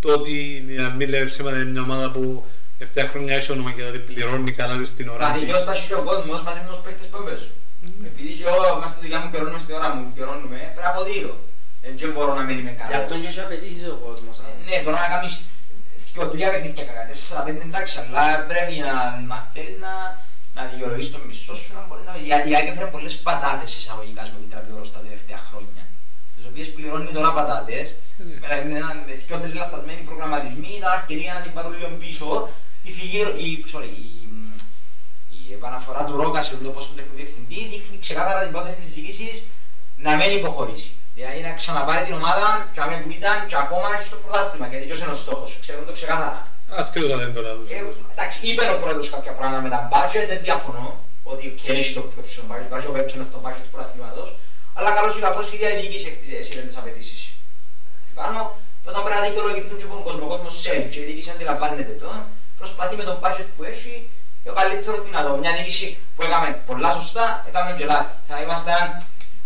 Το ότι να μην λέμε ψέματα είναι μια ομάδα που εφτά χρόνια έχει όνομα και δηλαδή πληρώνει καλά στην ώρα. Μα δικαιώς θα έχει ο κόσμος μαζί με τους παίκτες που έπαιζουν. Επειδή και εγώ είμαστε στη δουλειά μου πληρώνουμε στην ώρα μου, πληρώνουμε πρέπει από δύο. Δεν μπορώ να μένει με καλά. Γι' αυτό και έχει απαιτήσεις ο κόσμος. Ναι, τώρα να κάνεις δύο τρία παιχνίδια κακά, τέσσερα πέντε εντάξει, αλλά πρέπει να θέλει να δικαιολογείς το μισθό σου. Γιατί η ΑΕΚ έφερε πολλές πατάτες εισαγωγικά με την τραπεζόρα τα τελευταία χρόνια. Τις οποίες πληρώνει τώρα πατάτες. Με δυο-τρεις λαθασμένοι προγραμματισμοί ήταν ευκαιρία να την πάρουν λίγο πίσω. Η, η, sorry, η, η επαναφορά του Ρόκα σε το πόσο του τεχνικού διευθυντή δείχνει ξεκάθαρα την υπόθεση της διοίκησης να μην υποχωρήσει. Δηλαδή να ξαναπάρει την ομάδα, και αμέσως που ήταν, και ακόμα στο πρωτάθλημα. Γιατί ποιος είναι ο στόχος, ξέρουν το ξεκάθαρα. Ας κρύβω δεν το λάβω. Εντάξει, είπε ο πρόεδρος κάποια πράγματα με τα budget, δεν διαφωνώ ότι κερδίσει το πιο ψηλό budget, ο πέπτυνο το budget του πρωταθλήματος. Αλλά καλώς ή κακώς η ίδια διοίκηση έχει τις απαιτήσεις. Πάνω, όταν πρέπει να δικαιολογηθούν και τον κόσμο, ο κόσμος ξέρει και η διοίκηση αντιλαμβάνεται το. Προσπαθεί με το budget που έχει το καλύτερο δυνατό. Μια διοίκηση που έκαμε πολλά σωστά, έκαμε και λάθη. Θα ήμασταν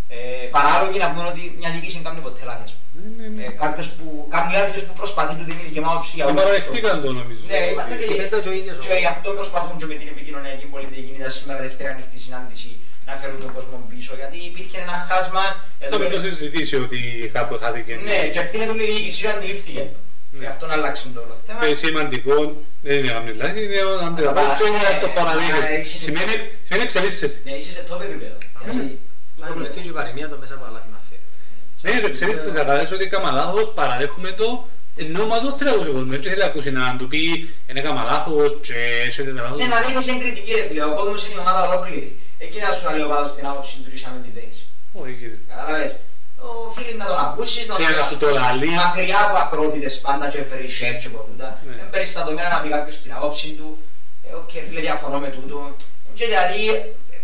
ε, παράλογοι να πούμε ότι μια διοίκηση δεν κάνει ποτέ λάθη. Ναι, ναι. ε, κάποιος που κάνει λάθη που προσπαθεί του την ίδια μάψη για όλους. Παραδεχτήκαν το νομίζω. Ναι, είπατε και ο ίδιος. Και γι' αυτό προσπαθούν και με την επικοινωνιακή πολιτική να σήμερα δεύτερη ανοιχτή συνάντηση να φέρουν τον κόσμο πίσω. Γιατί υπήρχε ένα χάσμα. Αυτό με το συζητήσει ότι κάπου χάθηκε. Ναι, και ευθύνεται η διοίκηση να αντιληφθεί. Γι' αυτό να αλλάξει το όλο θέμα. Είναι σημαντικό, δεν είναι καμία λάθη, είναι να το παραδείγμα. Σημαίνει εξελίσσεσαι. Ναι, είσαι σε τόπο επίπεδο. Μα γνωστή και η παροιμία το μέσα από τα λάθη μαθαίνει. Ναι, εξελίσσεσαι, θα καταλάβεις ότι έκανα λάθος, παραδέχομαι το. Ενώ μα το θέλω ο κόσμος, θέλει να ακούσει να του πει ένα έκανα λάθος και έτσι δεν λάθος. Ναι, να δείχνεις εν κριτική ρε φίλε, ο κόσμος είναι η ομάδα ολόκληρη. Εκείνα σου να λέω πάνω στην άποψη του είσαμε τη θέση. Καταλάβες. Οφείλει να τον ακούσεις, να τον ακούσεις, μακριά από ακρότητες πάντα και φρίσερ και πολλούντα. Είναι περιστατωμένα να πει κάποιος την απόψη του, και φίλε διαφωνώ με τούτο. Και δηλαδή,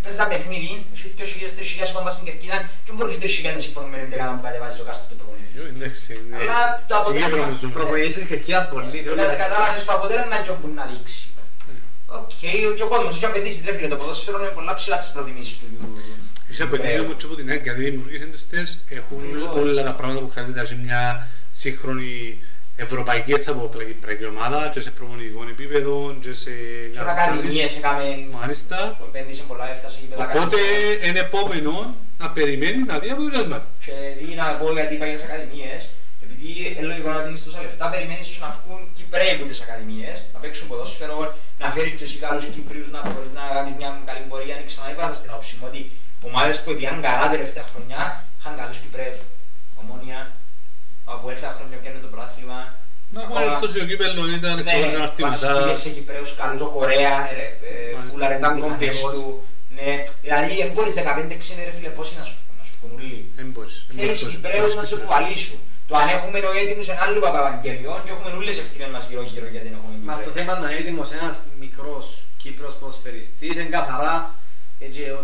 πες τα παιχνίδι, έχεις και όσοι τρεις χιλιάδες κόμμα στην Κερκίδα και μπορείς τρεις χιλιάδες να συμφωνούμε με την δεκάδα που κατεβάζεις το κάστρο του προπονητή. Αλλά το αποτέλεσμα προπονητής της Κερκίδας πολύ, κατάλαβες το αποτέλεσμα και όπου να δείξει. Οκ, και ο κόσμος είχε απαιτήσει τρέφει για το ποδόσφαιρο είναι πολλά ψηλά στις προτιμήσεις του. Είσαι απαιτήσει όπως από την ΑΕΚ, γιατί οι δημιουργείς έχουν όλα τα πράγματα που χρειάζεται σε μια σύγχρονη ευρωπαϊκή εθνική ομάδα και σε προπονητικό επίπεδο και σε ακαδημίες έκαμε επένδυσε πολλά, έφτασε και μετά. Οπότε είναι επόμενο να περιμένει να δει αποτελέσματα. Και δει να πω γιατί είπα για τις ακαδημίες, επειδή λογικό να δίνεις τόσα λεφτά, περιμένεις να βγουν Κυπραίοι από τις ακαδημίες, να παίξουν ποδόσφαιρο, να φέρεις και εσύ καλούς Κυπρίους να μπορείς να κάνεις μια καλή πορεία. Και ξαναείπασα στην άποψη μου ότι ομάδες που έπιαν καλά τελευταία χρονιά είχαν καλούς Κυπραίους. Ομόνια, ο ΑΠΟΕΛ τα χρόνια που έκανε το πρωτάθλημα. Να πω όλο τόσο ο Κύπελλο ήταν εξωγόνιο αρτήματα. Ναι, βασίστηκε σε Κυπραίους καλούς, ο Κορέα, φούλαρε τα κόμπιες του. Δηλαδή δεν μπορείς δεκαπέντε ξένοι ρε φίλε, πώς είναι να σου κουνούλει. Θέλεις Κυπραίους να σε κουβαλήσουν. Το αν έχουμε έτοιμους έναν άλλο Παπαγγελιό και έχουμε όλες ευθύνες μας γύρω γύρω γιατί δεν έχουμε Κυπραίους. Μας το θέμα να είναι έτοιμος ένας μικρός Κύπρος ποδοσφαιριστής, εν καθαρά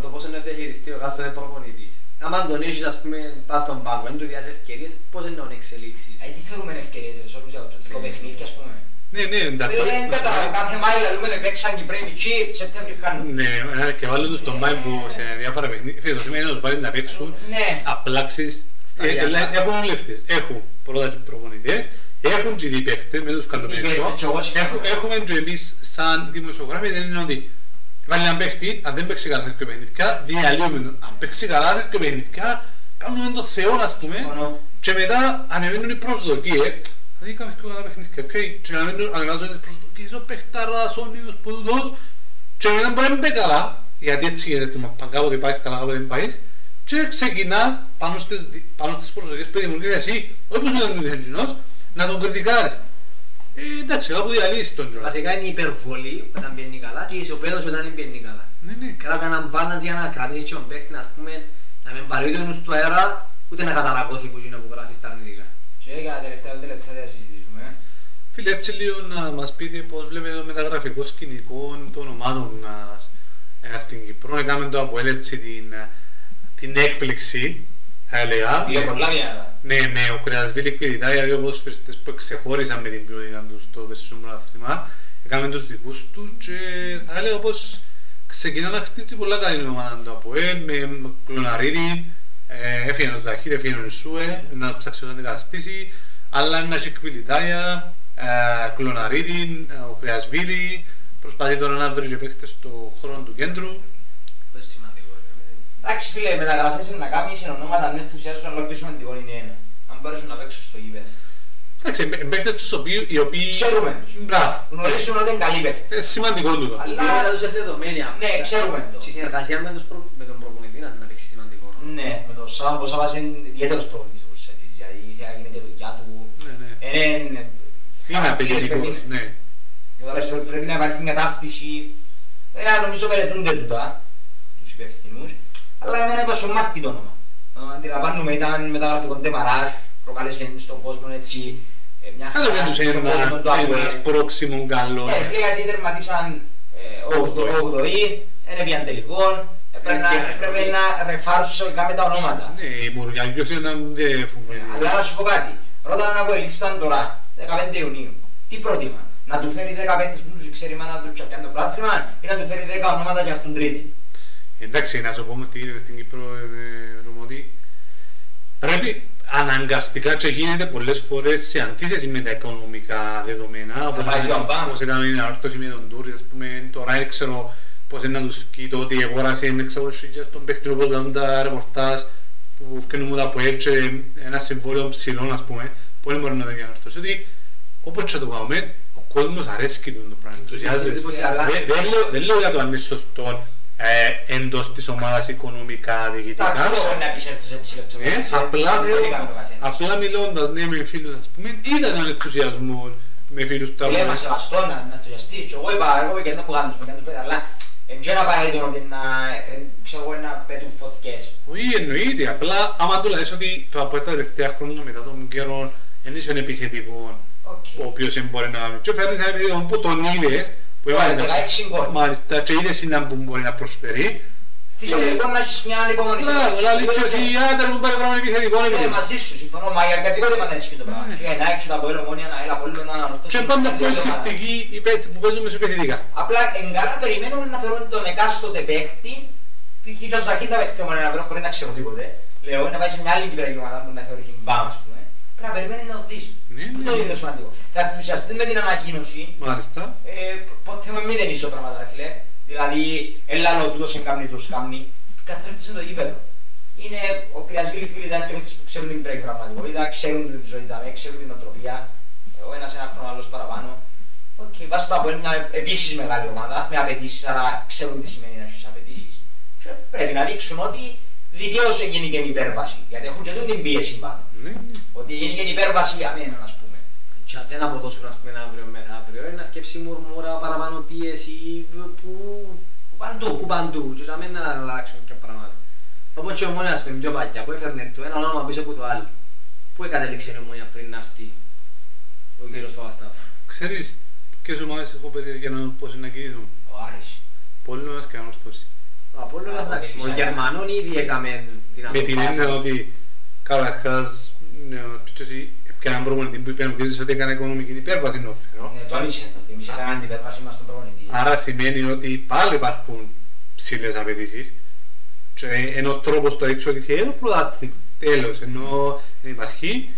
το πόσο είναι διαχειριστεί ο κάστοτε προπονητής. Άμα τον έχεις, ας πούμε, πας στον πάγκο, είναι του διάσεις ευκαιρίες, πώς είναι να τον εξελίξεις. Ε, τι θεωρούμε ευκαιρίες, σε όλους για το τελικό παιχνίδι, ας πούμε. Ναι, ναι, εντάξει. Κάθε Μάη, λαλούμε, παίξαν και πρέπει και Σεπτέμβρη χάνουν. Ναι, και βάλουν τους τον Μάη που σε διάφορα παιχνίδια, το θέμα είναι να τους βάλει να παίξουν, απλάξεις, έχουν ολευτείς, έχουν πρώτα και προπονητές. Έχουν και οι παίκτες με τους καλοπαίκτες. Έχουμε και εμείς σαν δημοσιογράφοι, δεν είναι ότι βάλει έναν παίχτη, αν δεν παίξει καλά σε δύο παιχνιδικά, διαλύουμε τον. Αν παίξει καλά σε δύο παιχνιδικά, κάνουμε τον Θεό, ας πούμε, και μετά ανεβαίνουν οι προσδοκίες. Δηλαδή, κάνεις πιο καλά παιχνιδικά, και ανεβάζουν τις προσδοκίες, ο παίχταρας, ο νίδος, που δούτος, και μετά μπορεί να μην πάει καλά, γιατί έτσι γίνεται, κάποτε πάεις καλά, κάποτε δεν πάεις, και ξεκινάς πάνω στις προσδοκίες που δημιουργείς εσύ, όπως δεν είναι εγγυνός, να τον κριτικάρεις. Ε, εντάξει, κάπου διαλύσεις τον Γιώργο. Βασικά είναι η υπερβολή όταν πιένει καλά και η ισοπαίδωση όταν πιένει καλά. Ναι, ναι. Κράτας έναν balance για να κρατήσεις τον παίχτη, ας πούμε, να μην παρεύει τον στο αέρα, ούτε να καταρακώσει που γίνω που γράφεις τα αρνητικά. Και για τα τελευταία λεπτά θα συζητήσουμε. Φίλε, έτσι λίγο να μας πείτε πώς βλέπετε το μεταγραφικό σκηνικό των ομάδων μας στην Κύπρο. Έκαμε το ΑΠΟΕΛ έτσι την την έκπληξη, θα έλεγα. Για πολλά διάτα. Ναι, ναι, ο Κρυασβίλη πήρε για δύο ποδοσφαιριστές που ξεχώρισαν με την ποιότητα τους στο περσινό πρωτάθλημα. Έκαναν τους δικούς τους και θα έλεγα πως ξεκινά να χτίσει πολλά καλή ομάδα του ΑΠΟΕΛ, με Κλωναρίδι, έφυγε ο Σταχίρι, έφυγε ο Σουέ, να ψάξει να αντικαταστήσει, αλλά είναι ένα Κλωναρίδι, ο Κρυασβίλη, προσπαθεί τώρα να βρει παίκτες στο χρόνο του κέντρου. Εντάξει φίλε, οι μεταγραφές είναι να κάνεις εν ονόματα αν ενθουσιάζουν, αλλά πίσω με την κόνη είναι ένα. Αν μπορέσουν να παίξουν στο γήπεδο. Εντάξει, παίκτες τους οι οποίοι... Ξέρουμε τους. Μπράβο. Γνωρίζουν ότι είναι καλοί παίκτες. Σημαντικό τούτο. Αλλά να τους έρθει δεδομένια. Ναι, ξέρουμε το. Και η συνεργασία με τον προπονητή να την παίξει σημαντικό. Ναι, με τον Savvas είναι ιδιαίτερος προπονητής όπως θέλεις. Δηλαδή θα γίνεται δουλειά του. Είναι απαιτητικός, ναι. Πρέπει να υπάρχει μια ταύτιση. Νομίζω μελετούνται τους υπευθυνούς. Αλλά εμένα είπα στο Μάρκη το όνομα. Αντιλαμβάνομαι ήταν μεταγραφικό ντεμαράζ, προκάλεσε στον κόσμο έτσι μια χαρά στον κόσμο του ΑΠΟΕΛ. Ένας πρόξιμο καλό. Ε, φίλε γιατί τερματίσαν όγδοοι, δεν έπιαν τελικών, πρέπει να ρεφάρουν σωσιακά με τα ονόματα. Ναι, οι Μουριαγιός ήταν δεύουμε. Αλλά να σου πω κάτι, ρώτα να κοελίσσαν τώρα, δεκαπέντε Ιουνίου, τι πρότειμα, να του φέρει δεκαπέντε που τους ξέρει μάνα του τσαπιάν το πράθλημα ή να του φέρει δέκα ονόματα για αυτόν τρίτη. Εντάξει, να σου πω όμως τι γίνεται στην Κύπρο, Ρωμωτή, πρέπει αναγκαστικά και γίνεται πολλές φορές σε αντίθεση με τα οικονομικά δεδομένα. Όπως έκαμε ένα όρθωση με τον Τούρι, ας πούμε, τώρα δεν ξέρω πώς είναι να τους πει το ότι αγόρασε με εξαγωγή στον παίχτη που κάνουν τα ρεπορτάζ που βγαίνουν από έτσι ένα συμβόλαιο ψηλών, ας πούμε, πολύ μπορεί να δει ένα όρθωση ότι όπως θα το κάνουμε, ο κόσμος αρέσκει το πράγμα, ενθουσιάζεται. Δεν λέω για το αν είναι σωστό εντός της ομάδας οικονομικά, διοικητικά. Απλά μιλώντας με φίλους, ας πούμε, είδα έναν ενθουσιασμό με φίλους του αγώνα. Λέμε σεβαστό να ενθουσιαστείς και εγώ είπα, εγώ και δεν που κάνουν τους πέτρες, αλλά και να παρέτω να πέτουν φωτιές. Όχι, εννοείται, απλά άμα του λες ότι το από τα τελευταία χρόνια μετά τον καιρό δεν είσαι επιθετικό, ο οποίος δεν μπορεί να κάνει. Και φέρνει θα είναι που τον είδες, μάλιστα, και είδες έναν που μπορεί να προσφέρει. Φυσιολογικό να έχεις μια ανυπομονησία. Λάλλη και εσύ άντρα μου πάει πράγμα επιθετικό. Ναι, μαζί σου, συμφωνώ, μα για κατηγορία δεν έχεις και το πράγμα. Και να έχεις τα πόλη ομόνια, να έλα πολύ να αναρθώσεις. Και πάντα πολύ πιστικοί οι παίκτες που παίζουν μεσοπαιδητικά. Απλά εγκαλά περιμένουμε να θεωρούν τον εκάστοτε παίκτη. Π.χ. ο Ζαχήν τα παίζει το μόνο ένα πέρα χωρίς να ξέρω τίποτε. Λέω, να πάει σε μια άλλη κυπριακή ομάδα που να θεωρηθεί μπαμ, ας πούμε. Πρέπει να περιμένει να οδείς. Θα ενθουσιαστεί με την ανακοίνωση. Μάλιστα. Ποτέ με μη δεν είσαι ο πράγματα ρε φίλε. Δηλαδή, έλα λοτούτος εγκάμνη τους κάμνη. Καθρέφτησε το γήπεδο. Είναι ο Κρυασβίλη και οι παίκτες που ξέρουν την πρέπει πραγματικότητα, ξέρουν την ζωή τα με, ξέρουν την οτροπία. Ο ένας ένα χρόνο, άλλος παραπάνω. Οκ, βάσει το ΑΠΟΕΛ μια επίσης μεγάλη ομάδα, με απαιτήσεις, άρα ξέρουν τι σημαίνει να έχεις απαιτήσεις. Πρέπει να δείξουν ότι δικαίως έγινε και η υπέρβαση, γιατί έχουν και τούτη την πίεση πάνω. Ότι έγινε και η υπέρβαση για μένα, ας πούμε. Και αν δεν αποδώσουν, ας πούμε, αύριο μεθαύριο, να αρκέψει μουρμούρα, παραπάνω πίεση, που παντού, που παντού, και να μην αλλάξουν κάποια πράγματα. Όπως και ο Μόνος, ας πούμε, πιο παγιά, που έφερνε το ένα όνομα πίσω από το άλλο. Πού εκατέληξε η ομόνια πριν να έρθει ο κύριος Παπασταύρου. Ξέρεις ποιες ομάδες έχω περίεργη για να πώς είναι να κινηθούν. Ο Άρης. Πολύ νόμας και ανόρθωση. Από όλο ένας τάξης, ο Γερμανών ήδη έκαμε δυνατότητα. Με την έννοια ότι καταρχάς έναν προπονητή που υπενοκρίζεις ότι έκανε οικονομική υπέρβαση είναι όφερο. Ναι, το αλήθεια είναι ότι εμείς έκαναν την υπέρβαση μας στον προπονητή. Άρα σημαίνει ότι πάλι υπάρχουν ψηλές απαιτήσεις και ενώ τρόπος το δείξει ότι θέλω πρωτάθλημα. Τέλος, ενώ δεν υπάρχει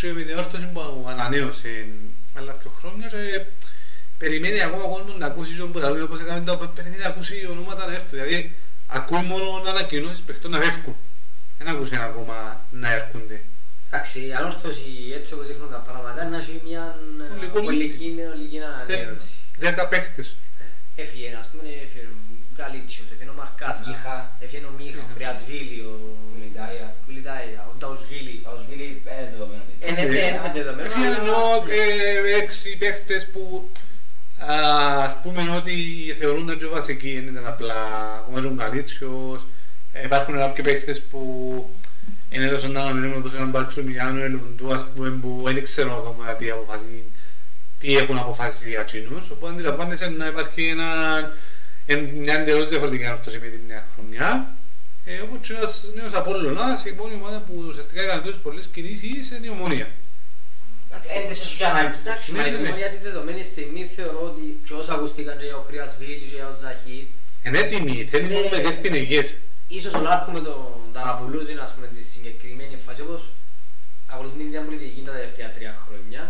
και με την όρθωση που ανανέωσε άλλα δύο χρόνια περιμένει ακόμα ο κόσμος να ακούσει τον Πουραλούν όπως έκαμε τα περιμένει να ακούσει ονόματα να έρθουν. Δηλαδή ακούει μόνο ανακοινώσεις παιχτών να φεύγουν. Δεν ακούσει ακόμα να έρχονται. Εντάξει, η ανόρθωση έτσι όπως έχουν τα πράγματα να έχει μια ολική ανανέωση. Δέκα παίχτες. Έφυγε ένας, έφυγε ο Γκαλίτσιος, έφυγε ο Μαρκάσα, έφυγε ο Μίχα, ο Κρυασβίλη, ο Κουλιτάια, ο Ταουσβίλη. Ο Ταουσβίλη είναι δεδομένο. Είναι δεδομένο. Έφυγε έξι παίχτες που ας πούμε ότι θεωρούνταν και βασικοί, δεν ήταν απλά ο Γκαλίτσιος. Υπάρχουν κάποιοι παίχτες που είναι εδώ σαν αναμενόμενο πως έναν Μπαλτσουμιάνο Ελοντού ας πούμε που δεν ξέρω ακόμα τι αποφασίζει, τι έχουν αποφασίσει για εκείνους. Οπότε αντιλαμβάνεσαι να υπάρχει μια εντελώς διαφορετική ανόρθωση με την νέα χρονιά Ε, όπως ένας νέος Απόλλωνας, η μόνη ομάδα που ουσιαστικά έκανε τόσες πολλές κινήσεις είναι η Ομονία. Έντεσε και ανάγκη. Εντάξει, μα η Ομονία τη δεδομένη στιγμή θεωρώ ότι και όσα ακουστήκαν και για ο Κρυασβίλη και για ο Τσαχίρι είναι έτοιμοι, θέλουν πολλές ποινικές. Ίσως ολάρχουμε τον Ταραπουλούτζιν, ας πούμε, τη συγκεκριμένη φάση, όπως ακολουθούν την ίδια πολιτική τα τελευταία τρία χρόνια.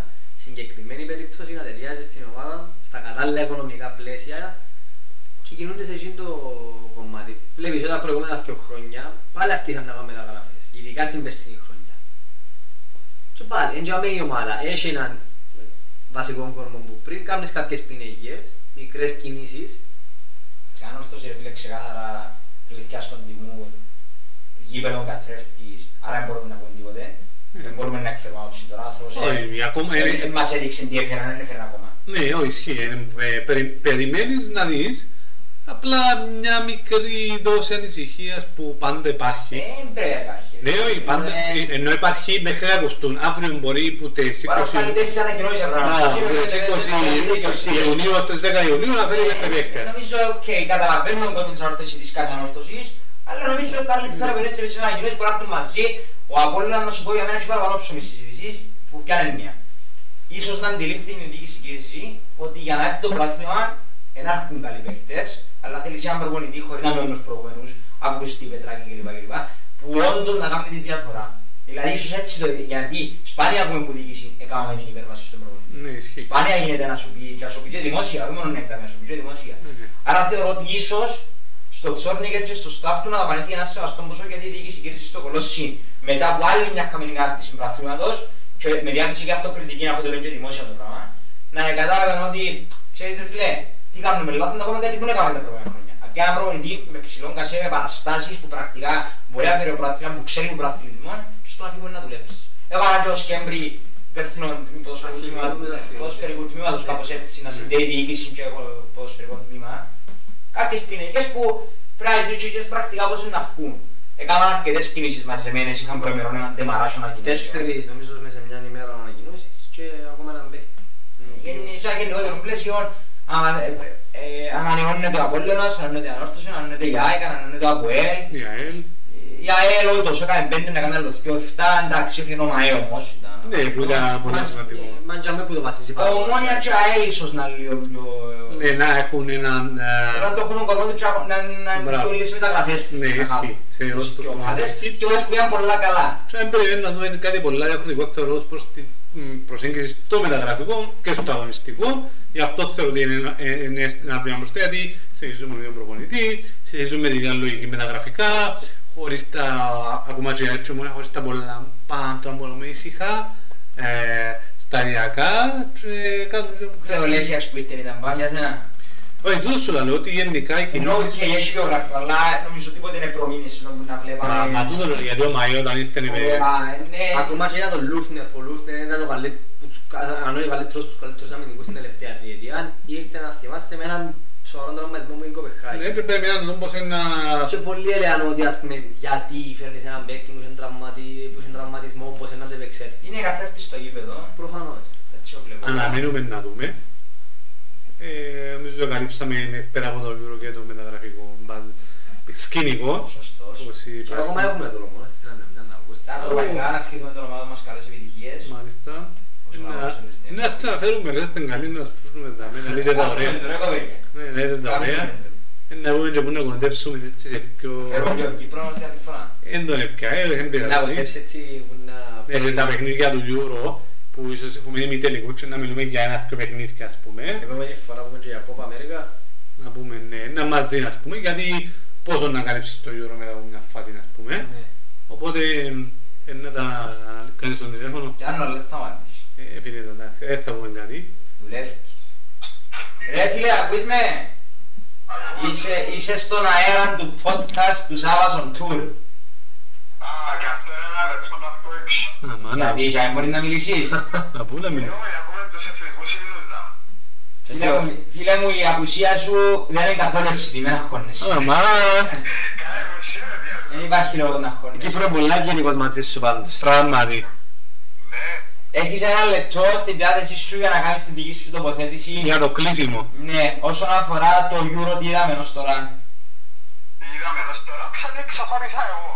Συγκεκριμένη περίπτωση να ταιριάζει στην ομάδα στα κατάλληλα οικονομικά πλαίσια και κινούνται σε εκείνο το κομμάτι. Βλέπεις ότι τα προηγούμενα δύο χρόνια πάλι αρχίσαν να κάνουν μεταγραφές, ειδικά στην περσινή χρονιά. Και πάλι, εντιαμέ η ομάδα έχει έναν βασικό κορμό που πριν, κάνεις κάποιες πινεγίες, μικρές κινήσεις. Και αν όρθος ρε φίλε ξεκάθαρα κλειθιά στον τιμού, γήπεδο καθρέφτης, άρα δεν μπορούμε να πούμε τίποτε. Δεν μπορούμε να εκφέρουμε άποψη τώρα, άνθρωπος μας έδειξε τι έφεραν, δεν έφεραν ακόμα. Ναι, όχι, ισχύει. Περιμένεις να δεις απλά μια μικρή δόση ανησυχίας που πάντα υπάρχει. Δεν πρέπει να υπάρχει. Ναι, όχι, πάντα. Ενώ υπάρχει μέχρι να ακουστούν. Αύριο μπορεί που τις είκοσι Ιουνίου, αυτές δέκα Ιουνίου να φέρει με παίχτες. Νομίζω, οκ, καταλαβαίνουμε τον ανόρθωση της κάθε ανόρθωσης. Αλλά νομίζω ότι καλύτερα περνέστε σε ένα γυρός που έρχονται μαζί. Ο Απόλλωνας, να σου πω για μένα, έχει παραπάνω ψωμίες συζητήσεις που κι αν είναι μία. Ίσως να αντιλήφθη την ειδική συγκρίση ότι για να έρθει το πράθλημα δεν έρχουν καλοί παίχτες, αλλά θέλεις έναν προπονητή χωρίς να μείνουν τους προηγούμενους, Αυγουστή, Πετράκη κλπ. Που όντως να κάνουν τη διαφορά. Δηλαδή, ίσως έτσι το. Γιατί σπάνια που έχουμε διοίκηση έκαναμε την υπέρβαση στον προπονητή. Σπάνια γίνεται να σου πει και να σου πει και δημόσια, δεν μόνο να έκανε, να σου πει και δημόσια. Άρα θεωρώ ότι ίσως στο Τσόρνικερ και στο Σταύτου να δαπανηθεί ένα σεβαστό ποσό γιατί η διοίκηση κέρδισε στο Κολοσσίν μετά από άλλη μια χαμηλή κάρτιση πρωταθλήματος και με διάθεση και αυτοκριτική, αυτό το λέει και δημόσια το πράγμα, να κατάλαβαν ότι ξέρεις ρε φίλε, τι κάνουμε λάθος, ακόμα κάτι που δεν κάνουμε τα προηγούμενα χρόνια. Απ' έναν προπονητή με ψηλό κασέ, με παραστάσεις που πρακτικά μπορεί να φέρει ο πρωταθλητής που ξέρει τον πρωταθλητισμό και στο να φύγει να δουλέψει. Έβαλα και ο Σκέμπρι υπεύθυνο ποδοσφαιρικού τμήματος, κάπως έτσι να συνδέει διοίκηση και ποδοσφαιρικό τμήμα. Κάποιες πιναικές που πρέπει να ζητήσεις πρακτικά πώς να βγουν. Έκαναν αρκετές κινήσεις μαζεμένες, είχαν προημερών έναν τεμαράσιο ανακοινώσεις. Τέσσερις, νομίζω μέσα μια ημέρα ανακοινώσεις και ακόμα έναν παίχτη. Σαν γενικότερο πλαίσιο, ανανεώνεται ο Απόλλωνας, ανανεώνεται η Ανόρθωση, ανανεώνεται η ΑΕΚ, ανανεώνεται ο ΑΠΟΕΛ. Η ΑΕΛ όντως έκανε πέντε να κάνει άλλο δύο, εφτά, εντάξει, έφυγε ο ΜΑΕ όμως. Ναι, που ήταν πολύ σημαντικό. Μαντζαμε που το βασίζει πάρα. Ο Μόνια και η ΑΕΛ ίσως να λίγο πιο. Ναι, να έχουν έναν. Να το έχουν κορμό του και να έχουν λύσει μεταγραφές τους. Ναι, ισχύει. Σε όλες τις ομάδες και όλες που πήγαν πολλά καλά. Σαν περιμένουμε να δούμε κάτι πολλά διαφορετικό θεωρώ ως προς την προσέγγιση στο μεταγραφικό και στο αγωνιστικό. Γι' αυτό θεωρώ ότι είναι ένα πράγμα μπροστά γιατί συνεχίζουμε με τον προπονητή, συνεχίζουμε τη διαλογική μεταγραφικά. Χωρίς τα, ακόμα και έτσι μόνο, χωρίς τα πολλά πάντων, μπορούμε ήσυχα, σταδιακά και κάτω. Και ο Λέσιας που ήρθε ήταν πάλι, ας ένα. Όχι, τούτο σου λέω, ότι γενικά οι κοινώσεις. Ενώ και έχει γεωγραφικό, αλλά νομίζω τίποτε είναι προμήνες να βλέπαμε. Μα τούτο λέω, γιατί ο Μαϊό όταν ήρθε είναι περίπου. Ακόμα και ήταν τον Λούφνερ, που ο Λούφνερ ήταν ο καλύτερος τους καλύτερους αμυντικούς στην τελευταία διετία. Ήρθε να θυμάστε με έναν σοβαρόν τραυματισμό που είναι η Κοπεχάγη. Έπρεπε να τον πω σε ένα. Και πολλοί έλεγαν ότι γιατί φέρνεις έναν παίκτη που είχε τραυματισμό, πώς να το επεξέλθει. Είναι καθρέφτη στο γήπεδο. Προφανώς. Αναμένουμε να δούμε. Νομίζω ότι καλύψαμε πέρα από το Γιούρο και το μεταγραφικό σκηνικό. Σωστός. Και ακόμα έχουμε δρόμο στις τριάντα μία Αυγούστου. Τα ευρωπαϊκά να ευχηθούμε την ομάδα μας καλές επιτυχίες. Μάλιστα. Να σας ξαναφέρουμε, να είστε καλοί, να σας φούσουμε τα μένα, να λέτε τα ωραία. Να λέτε τα ωραία. Να πούμε και πού να κοντέψουμε έτσι σε πιο. Φέρουμε και τον Κύπρο μας την άλλη φορά. Εν τον ΕΠΚΑΕΛ, εν πειράζει. Να κοντέψει έτσι που να. Ναι, τα παιχνίδια του Euro που ίσως έχουμε μη τελικούς και να μιλούμε για ένα-δυο παιχνίδια ας πούμε. Επόμενη φορά που είμαστε για Κόπα Αμέρικα. Να πούμε ναι, να μαζί ας πούμε, γιατί πόσο να καλύψεις το Euro μετά από μια φάση ας πούμε. Οπότε να τα κάνεις στον τηλέφωνο. Κι αν όλα θα μάθεις. Ε, φίλε, εντάξει, έτσι θα πούμε κάτι. Δουλεύει. Ρε φίλε, ακούεις με. Είσαι, είσαι στον αέρα του podcast του Savvas On Tour. Α, και αυτό είναι ένα λεπτό να ακούω έξω. Γιατί, και αν μπορείς να μιλήσεις. Να πού να μιλήσεις. Φίλε μου, η απουσία σου δεν είναι καθόλου συστημένα χώνεσαι. Αμά. Δεν υπάρχει λόγο να χώνεσαι. Εκεί πρέπει πολλά γενικώς μαζί σου πάντως. Πράγματι. Έχεις ένα λεπτό στην διάθεσή σου για να κάνεις την δική σου τοποθέτηση. Για το κλείσιμο. Ναι, όσον αφορά το Euro, τι είδαμε ενός τώρα. πήγαμε εδώ στο Ρόξα, δεν ξεχωριζά εγώ.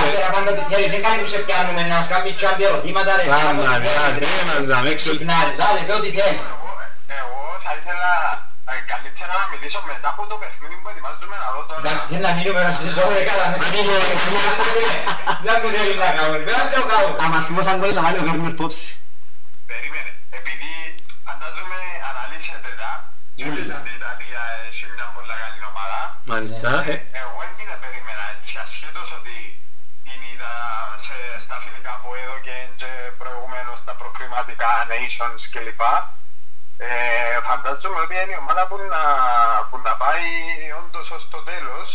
Άντερα πάντα τι θέλεις, δεν κάνει που σε πιάνουμε να σκάβει τσάμπι ερωτήματα ρε. Άμα, να μην ξυπνάριζα, δεν πέω τι θέλεις. Εγώ θα ήθελα καλύτερα να μιλήσω μετά από το παιχνίδι που ετοιμάζουμε να δω τώρα. Εντάξει, θέλει να μείνουμε να συζητώ, ρε καλά. Δεν μου θέλει να κάνουμε, δεν θα το κάνω. Αμαθμός αν κόλλει να βάλει ο Γκάρμερ Πόψη. Περίμενε, επειδή φαντάζομαι αναλύσετε τα και λέτε η Ιταλία έχει μια πολλά καλή ομάδα. Μάλιστα. Εγώ δεν την περίμενα έτσι, ασχέτως ότι την είδα στα φιλικά που έδωκε και προηγουμένως τα προκριματικά Nations κλπ. Ε, φαντάζομαι ότι είναι η ομάδα που να, που να πάει όντως ως το τέλος.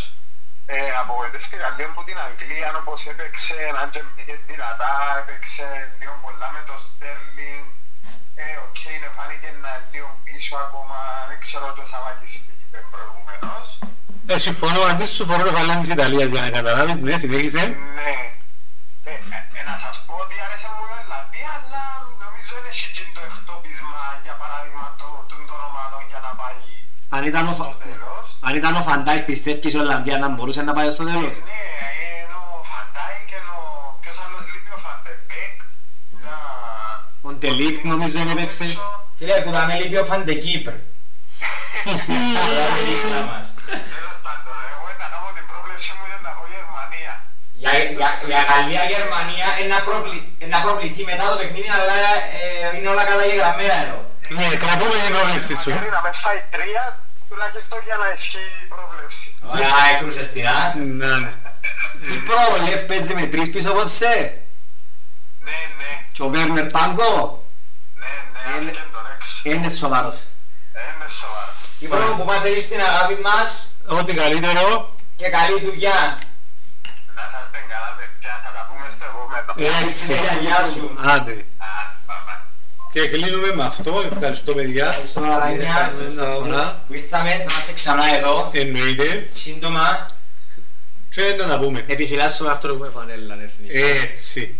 Ε, απογοητεύτηκα λίγο από την Αγγλία, όπως έπαιξε έναν και πήγε δυνατά, έπαιξε λίγο πολλά με το Στέρλινγκ. Ε, ο Kane φάνηκε να λίγο πίσω ακόμα, δεν ξέρω τι ο Σαββάκης είπε προηγουμένως. Ε, συμφωνώ, αντί σου φορώ το φαλάνι της Ιταλίας για να καταλάβεις, ναι, συνέχισε. Ναι, ε, ε, να σας πω ότι άρεσε μου η Ολλανδία, αλλά νομίζω είναι σιτζιν το εκτόπισμα, για παράδειγμα, των ομάδων για να πάει. Αν ήταν, ο... αν ήταν ο Φαντάικ, πιστεύεις η Ολλανδία να μπορούσε να πάει στο τέλος? Ναι, είναι ο Φαντάικ, ενώ ποιος άλλος λείπει, ο Φαντεμπέκ. Ο Ντελίκ νομίζω δεν έπαιξε. Φίλε, που θα με λείπει ο Φαντεκύπρ. Τέλος πάντων, εγώ να κάνω την πρόβλεψη μου είναι να πω Γερμανία. Για Γαλλία-Γερμανία να προβληθεί μετά το παιχνίδι, αλλά είναι όλα καταγεγραμμένα εδώ. Ναι, κρατούμε την πρόβλεψη σου. Πρέπει να με φάει τρία, τουλάχιστον για να ισχύει η πρόβλεψη. Ωραία, έκρουσες την, α. Τι πρόβλεφ παίζει με τρεις πίσω απόψε. Ναι, ναι. Και ο Βέρνερ Πάγκο. Ναι, ναι, έφυγε τον έξω. Είναι σοβαρός. Είναι σοβαρός. Λοιπόν, που μας έχεις την αγάπη μας. Ό,τι καλύτερο. Και καλή δουλειά. Να σας την καλά, παιδιά. Θα τα πούμε στο επόμενο. Έτσι. Γεια σου. Άντε. Και κλείνουμε με αυτό, ευχαριστώ παιδιά. Ευχαριστώ Αλανιά που ήρθαμε, θα είμαστε ξανά εδώ. Εννοείται. Σύντομα. Και να τα πούμε. Επιφυλάσσω αυτό που έφανε. Έτσι.